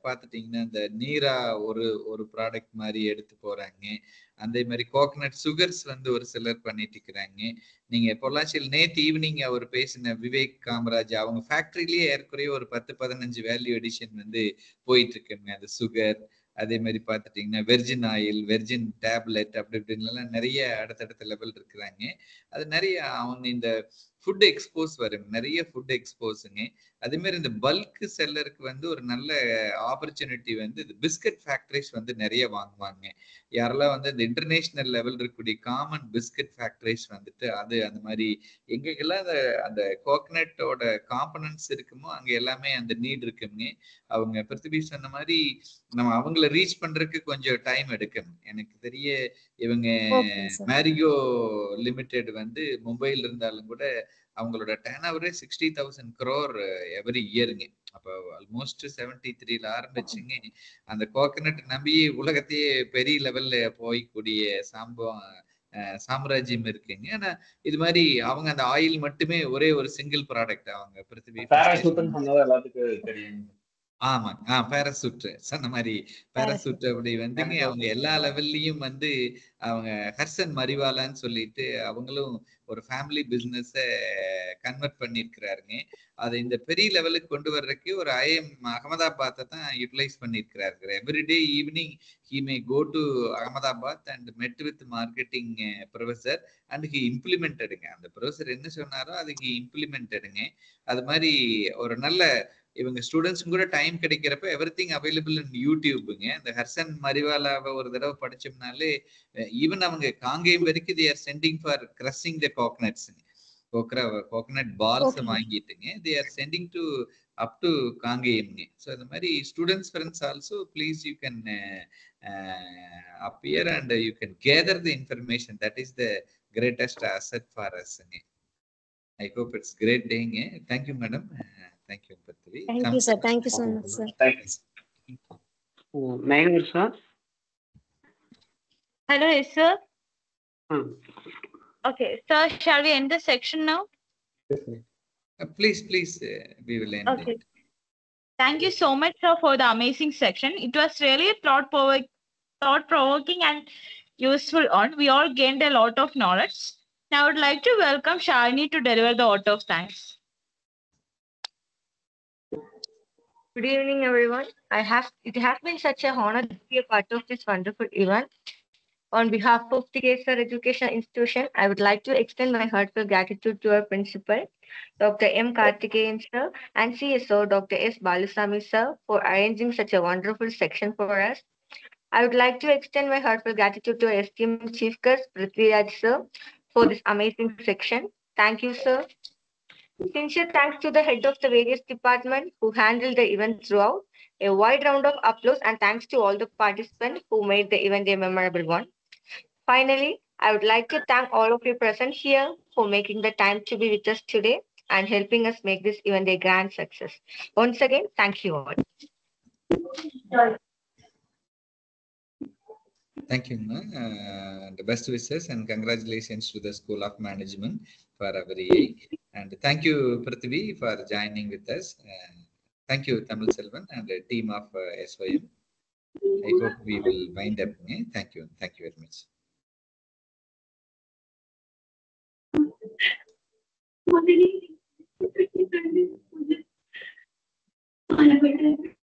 பார்த்துட்டீங்கன்னா இந்த நீரா ஒரு ஒரு ப்ராடக்ட் மாதிரி எடுத்து போறாங்க. அதே மாதிரி கோகனட் சுகர்ஸ் வந்து ஒரு சிலர் பண்ணிட்டு இருக்கிறாங்க. நீங்க பொள்ளாச்சியில் நேற்று ஈவினிங் அவர் பேசின விவேக் காமராஜ் அவங்க ஃபேக்டரியிலேயே ஏற்குறைய ஒரு பத்து பதினஞ்சு வேல்யூ அடிஷன் வந்து போயிட்டு இருக்குங்க. அந்த சுகர் அதே மாதிரி பார்த்துட்டிங்கன்னா வெர்ஜின் ஆயில், வெர்ஜின் டேப்லெட் அப்படி இப்படின்லாம் நிறைய அடுத்தடுத்த லெவல் இருக்கிறாங்க. அது நிறைய அவங்க இந்த food expose varum nariya food expose nge adhe mari inda bulk seller ku vandu or nalla opportunity vandu biscuit factories vandu nariya vaanguvaanga yarala vandu the international level irukudi common biscuit factories vandu adu and mari engengella and coconut oda components irukumo anga ellame and need irukumnge avanga prithvi sonna mari nama avangala reach pandrukku konja time edukum enakku theriye ivanga Marigo Limited vandu Mumbai la irundalum kuda அவங்களோட turnover sixty thousand crore every இயருங்க. அப்போ almost seventy த்ரீல ஆரம்பிச்சுங்க. அந்த coconut நம்பி உலகத்தையே பெரிய லெவல்ல போய்க்கூடிய சம்பவம் சாம்ராஜ்யம் இருக்குங்க. ஆனா இது மாதிரி அவங்க அந்த ஆயில் மட்டுமே ஒரே ஒரு சிங்கிள் ப்ராடக்ட் அவங்க பிரித்வி பாராசூட்னு சொன்னது எல்லாத்துக்கும் தெரியும். ஆமா ஆ பாராசூட் சொன்ன மாதிரி பாராசூட் அப்படி வந்துங்க. அவங்க எல்லா லெவல்லையும் வந்து அவங்க ஹர்சன் மரிவாலான்னு சொல்லிட்டு அவங்களும் ஒரு ஃபேமிலி பிஸ்னஸை கன்வெர்ட் பண்ணியிருக்கிறாருங்க. அதை இந்த பெரிய லெவலுக்கு கொண்டு வர்றதுக்கு ஒரு ஐஎம் அகமதாபாத்தை தான் யூட்டிலைஸ் பண்ணியிருக்கிறாரு. Everyday evening he may go to Ahmedabad and met with marketing professor and he இம்ப்ளிமெண்டடுங்க. அந்த ப்ரொஃபஸர் என்ன சொன்னாரோ அது ஹி இம்ப்ளிமெண்டடுங்க. அது மாதிரி ஒரு நல்ல இவங்க ஸ்டூடெண்ட்ஸும் கூட டைம் கிடைக்கிறப்ப எவ்ரி திங் அவைலபிள் இன் யூடியூபுங்க. இந்த ஹர்சன் மரிவாலாவை ஒரு தடவை படிச்சோம்னாலே ஈவன் அவங்க காங்கேயம் வரைக்கும் they are sending for crushing the கோகனட்ஸுங்க. கோக்ரா கோகனட் பால்ஸை வாங்கிட்டுங்க they are sending to up to காங்கேயம்ங்க. ஸோ இந்த மாதிரி students friends also please you can appear and you can gather the information. That is the greatest asset for அஸ்ங்க. I hope it's great டேங்க. Thank you madam. Thank you, Prithvi. Thank Come you, sir. Thank you so much, sir. Thanks. Oh, Mangur, sir. Hello, yes, sir. Hmm. Okay, sir, shall we end the section now? Yes, ma'am. Uh, please, please, uh, we will end okay. it. Thank you so much, sir, for the amazing section. It was really thought-provoking thought and useful on. We all gained a lot of knowledge. Now, I would like to welcome Shalini to deliver the vote of thanks. Good evening, everyone. I have it has been such an honor to be a part of this wonderful event. On behalf of the K S R Education Institution, I would like to extend my heartfelt gratitude to our principal, Doctor M. Kartikeyan sir, and C S O Doctor S. Balusami sir, for arranging such a wonderful section for us. I would like to extend my heartfelt gratitude to our esteemed Chief Guest Prithviraj sir for this amazing section. Thank you, sir. Sincere thanks to the head of the various departments who handled the event throughout. A wide round of applause and thanks to all the participants who made the event a memorable one. Finally, I would like to thank all of you present here for making the time to be with us today and helping us make this event a grand success. Once again, thank you all. Thank you, ma'am. Uh, the best wishes and congratulations to the School of Management for our E A. And thank you, Prithvi, for joining with us. Uh, thank you, Tamil Selvan and the team of uh, S O M. I hope we will wind up. Eh? Thank you. Thank you very much.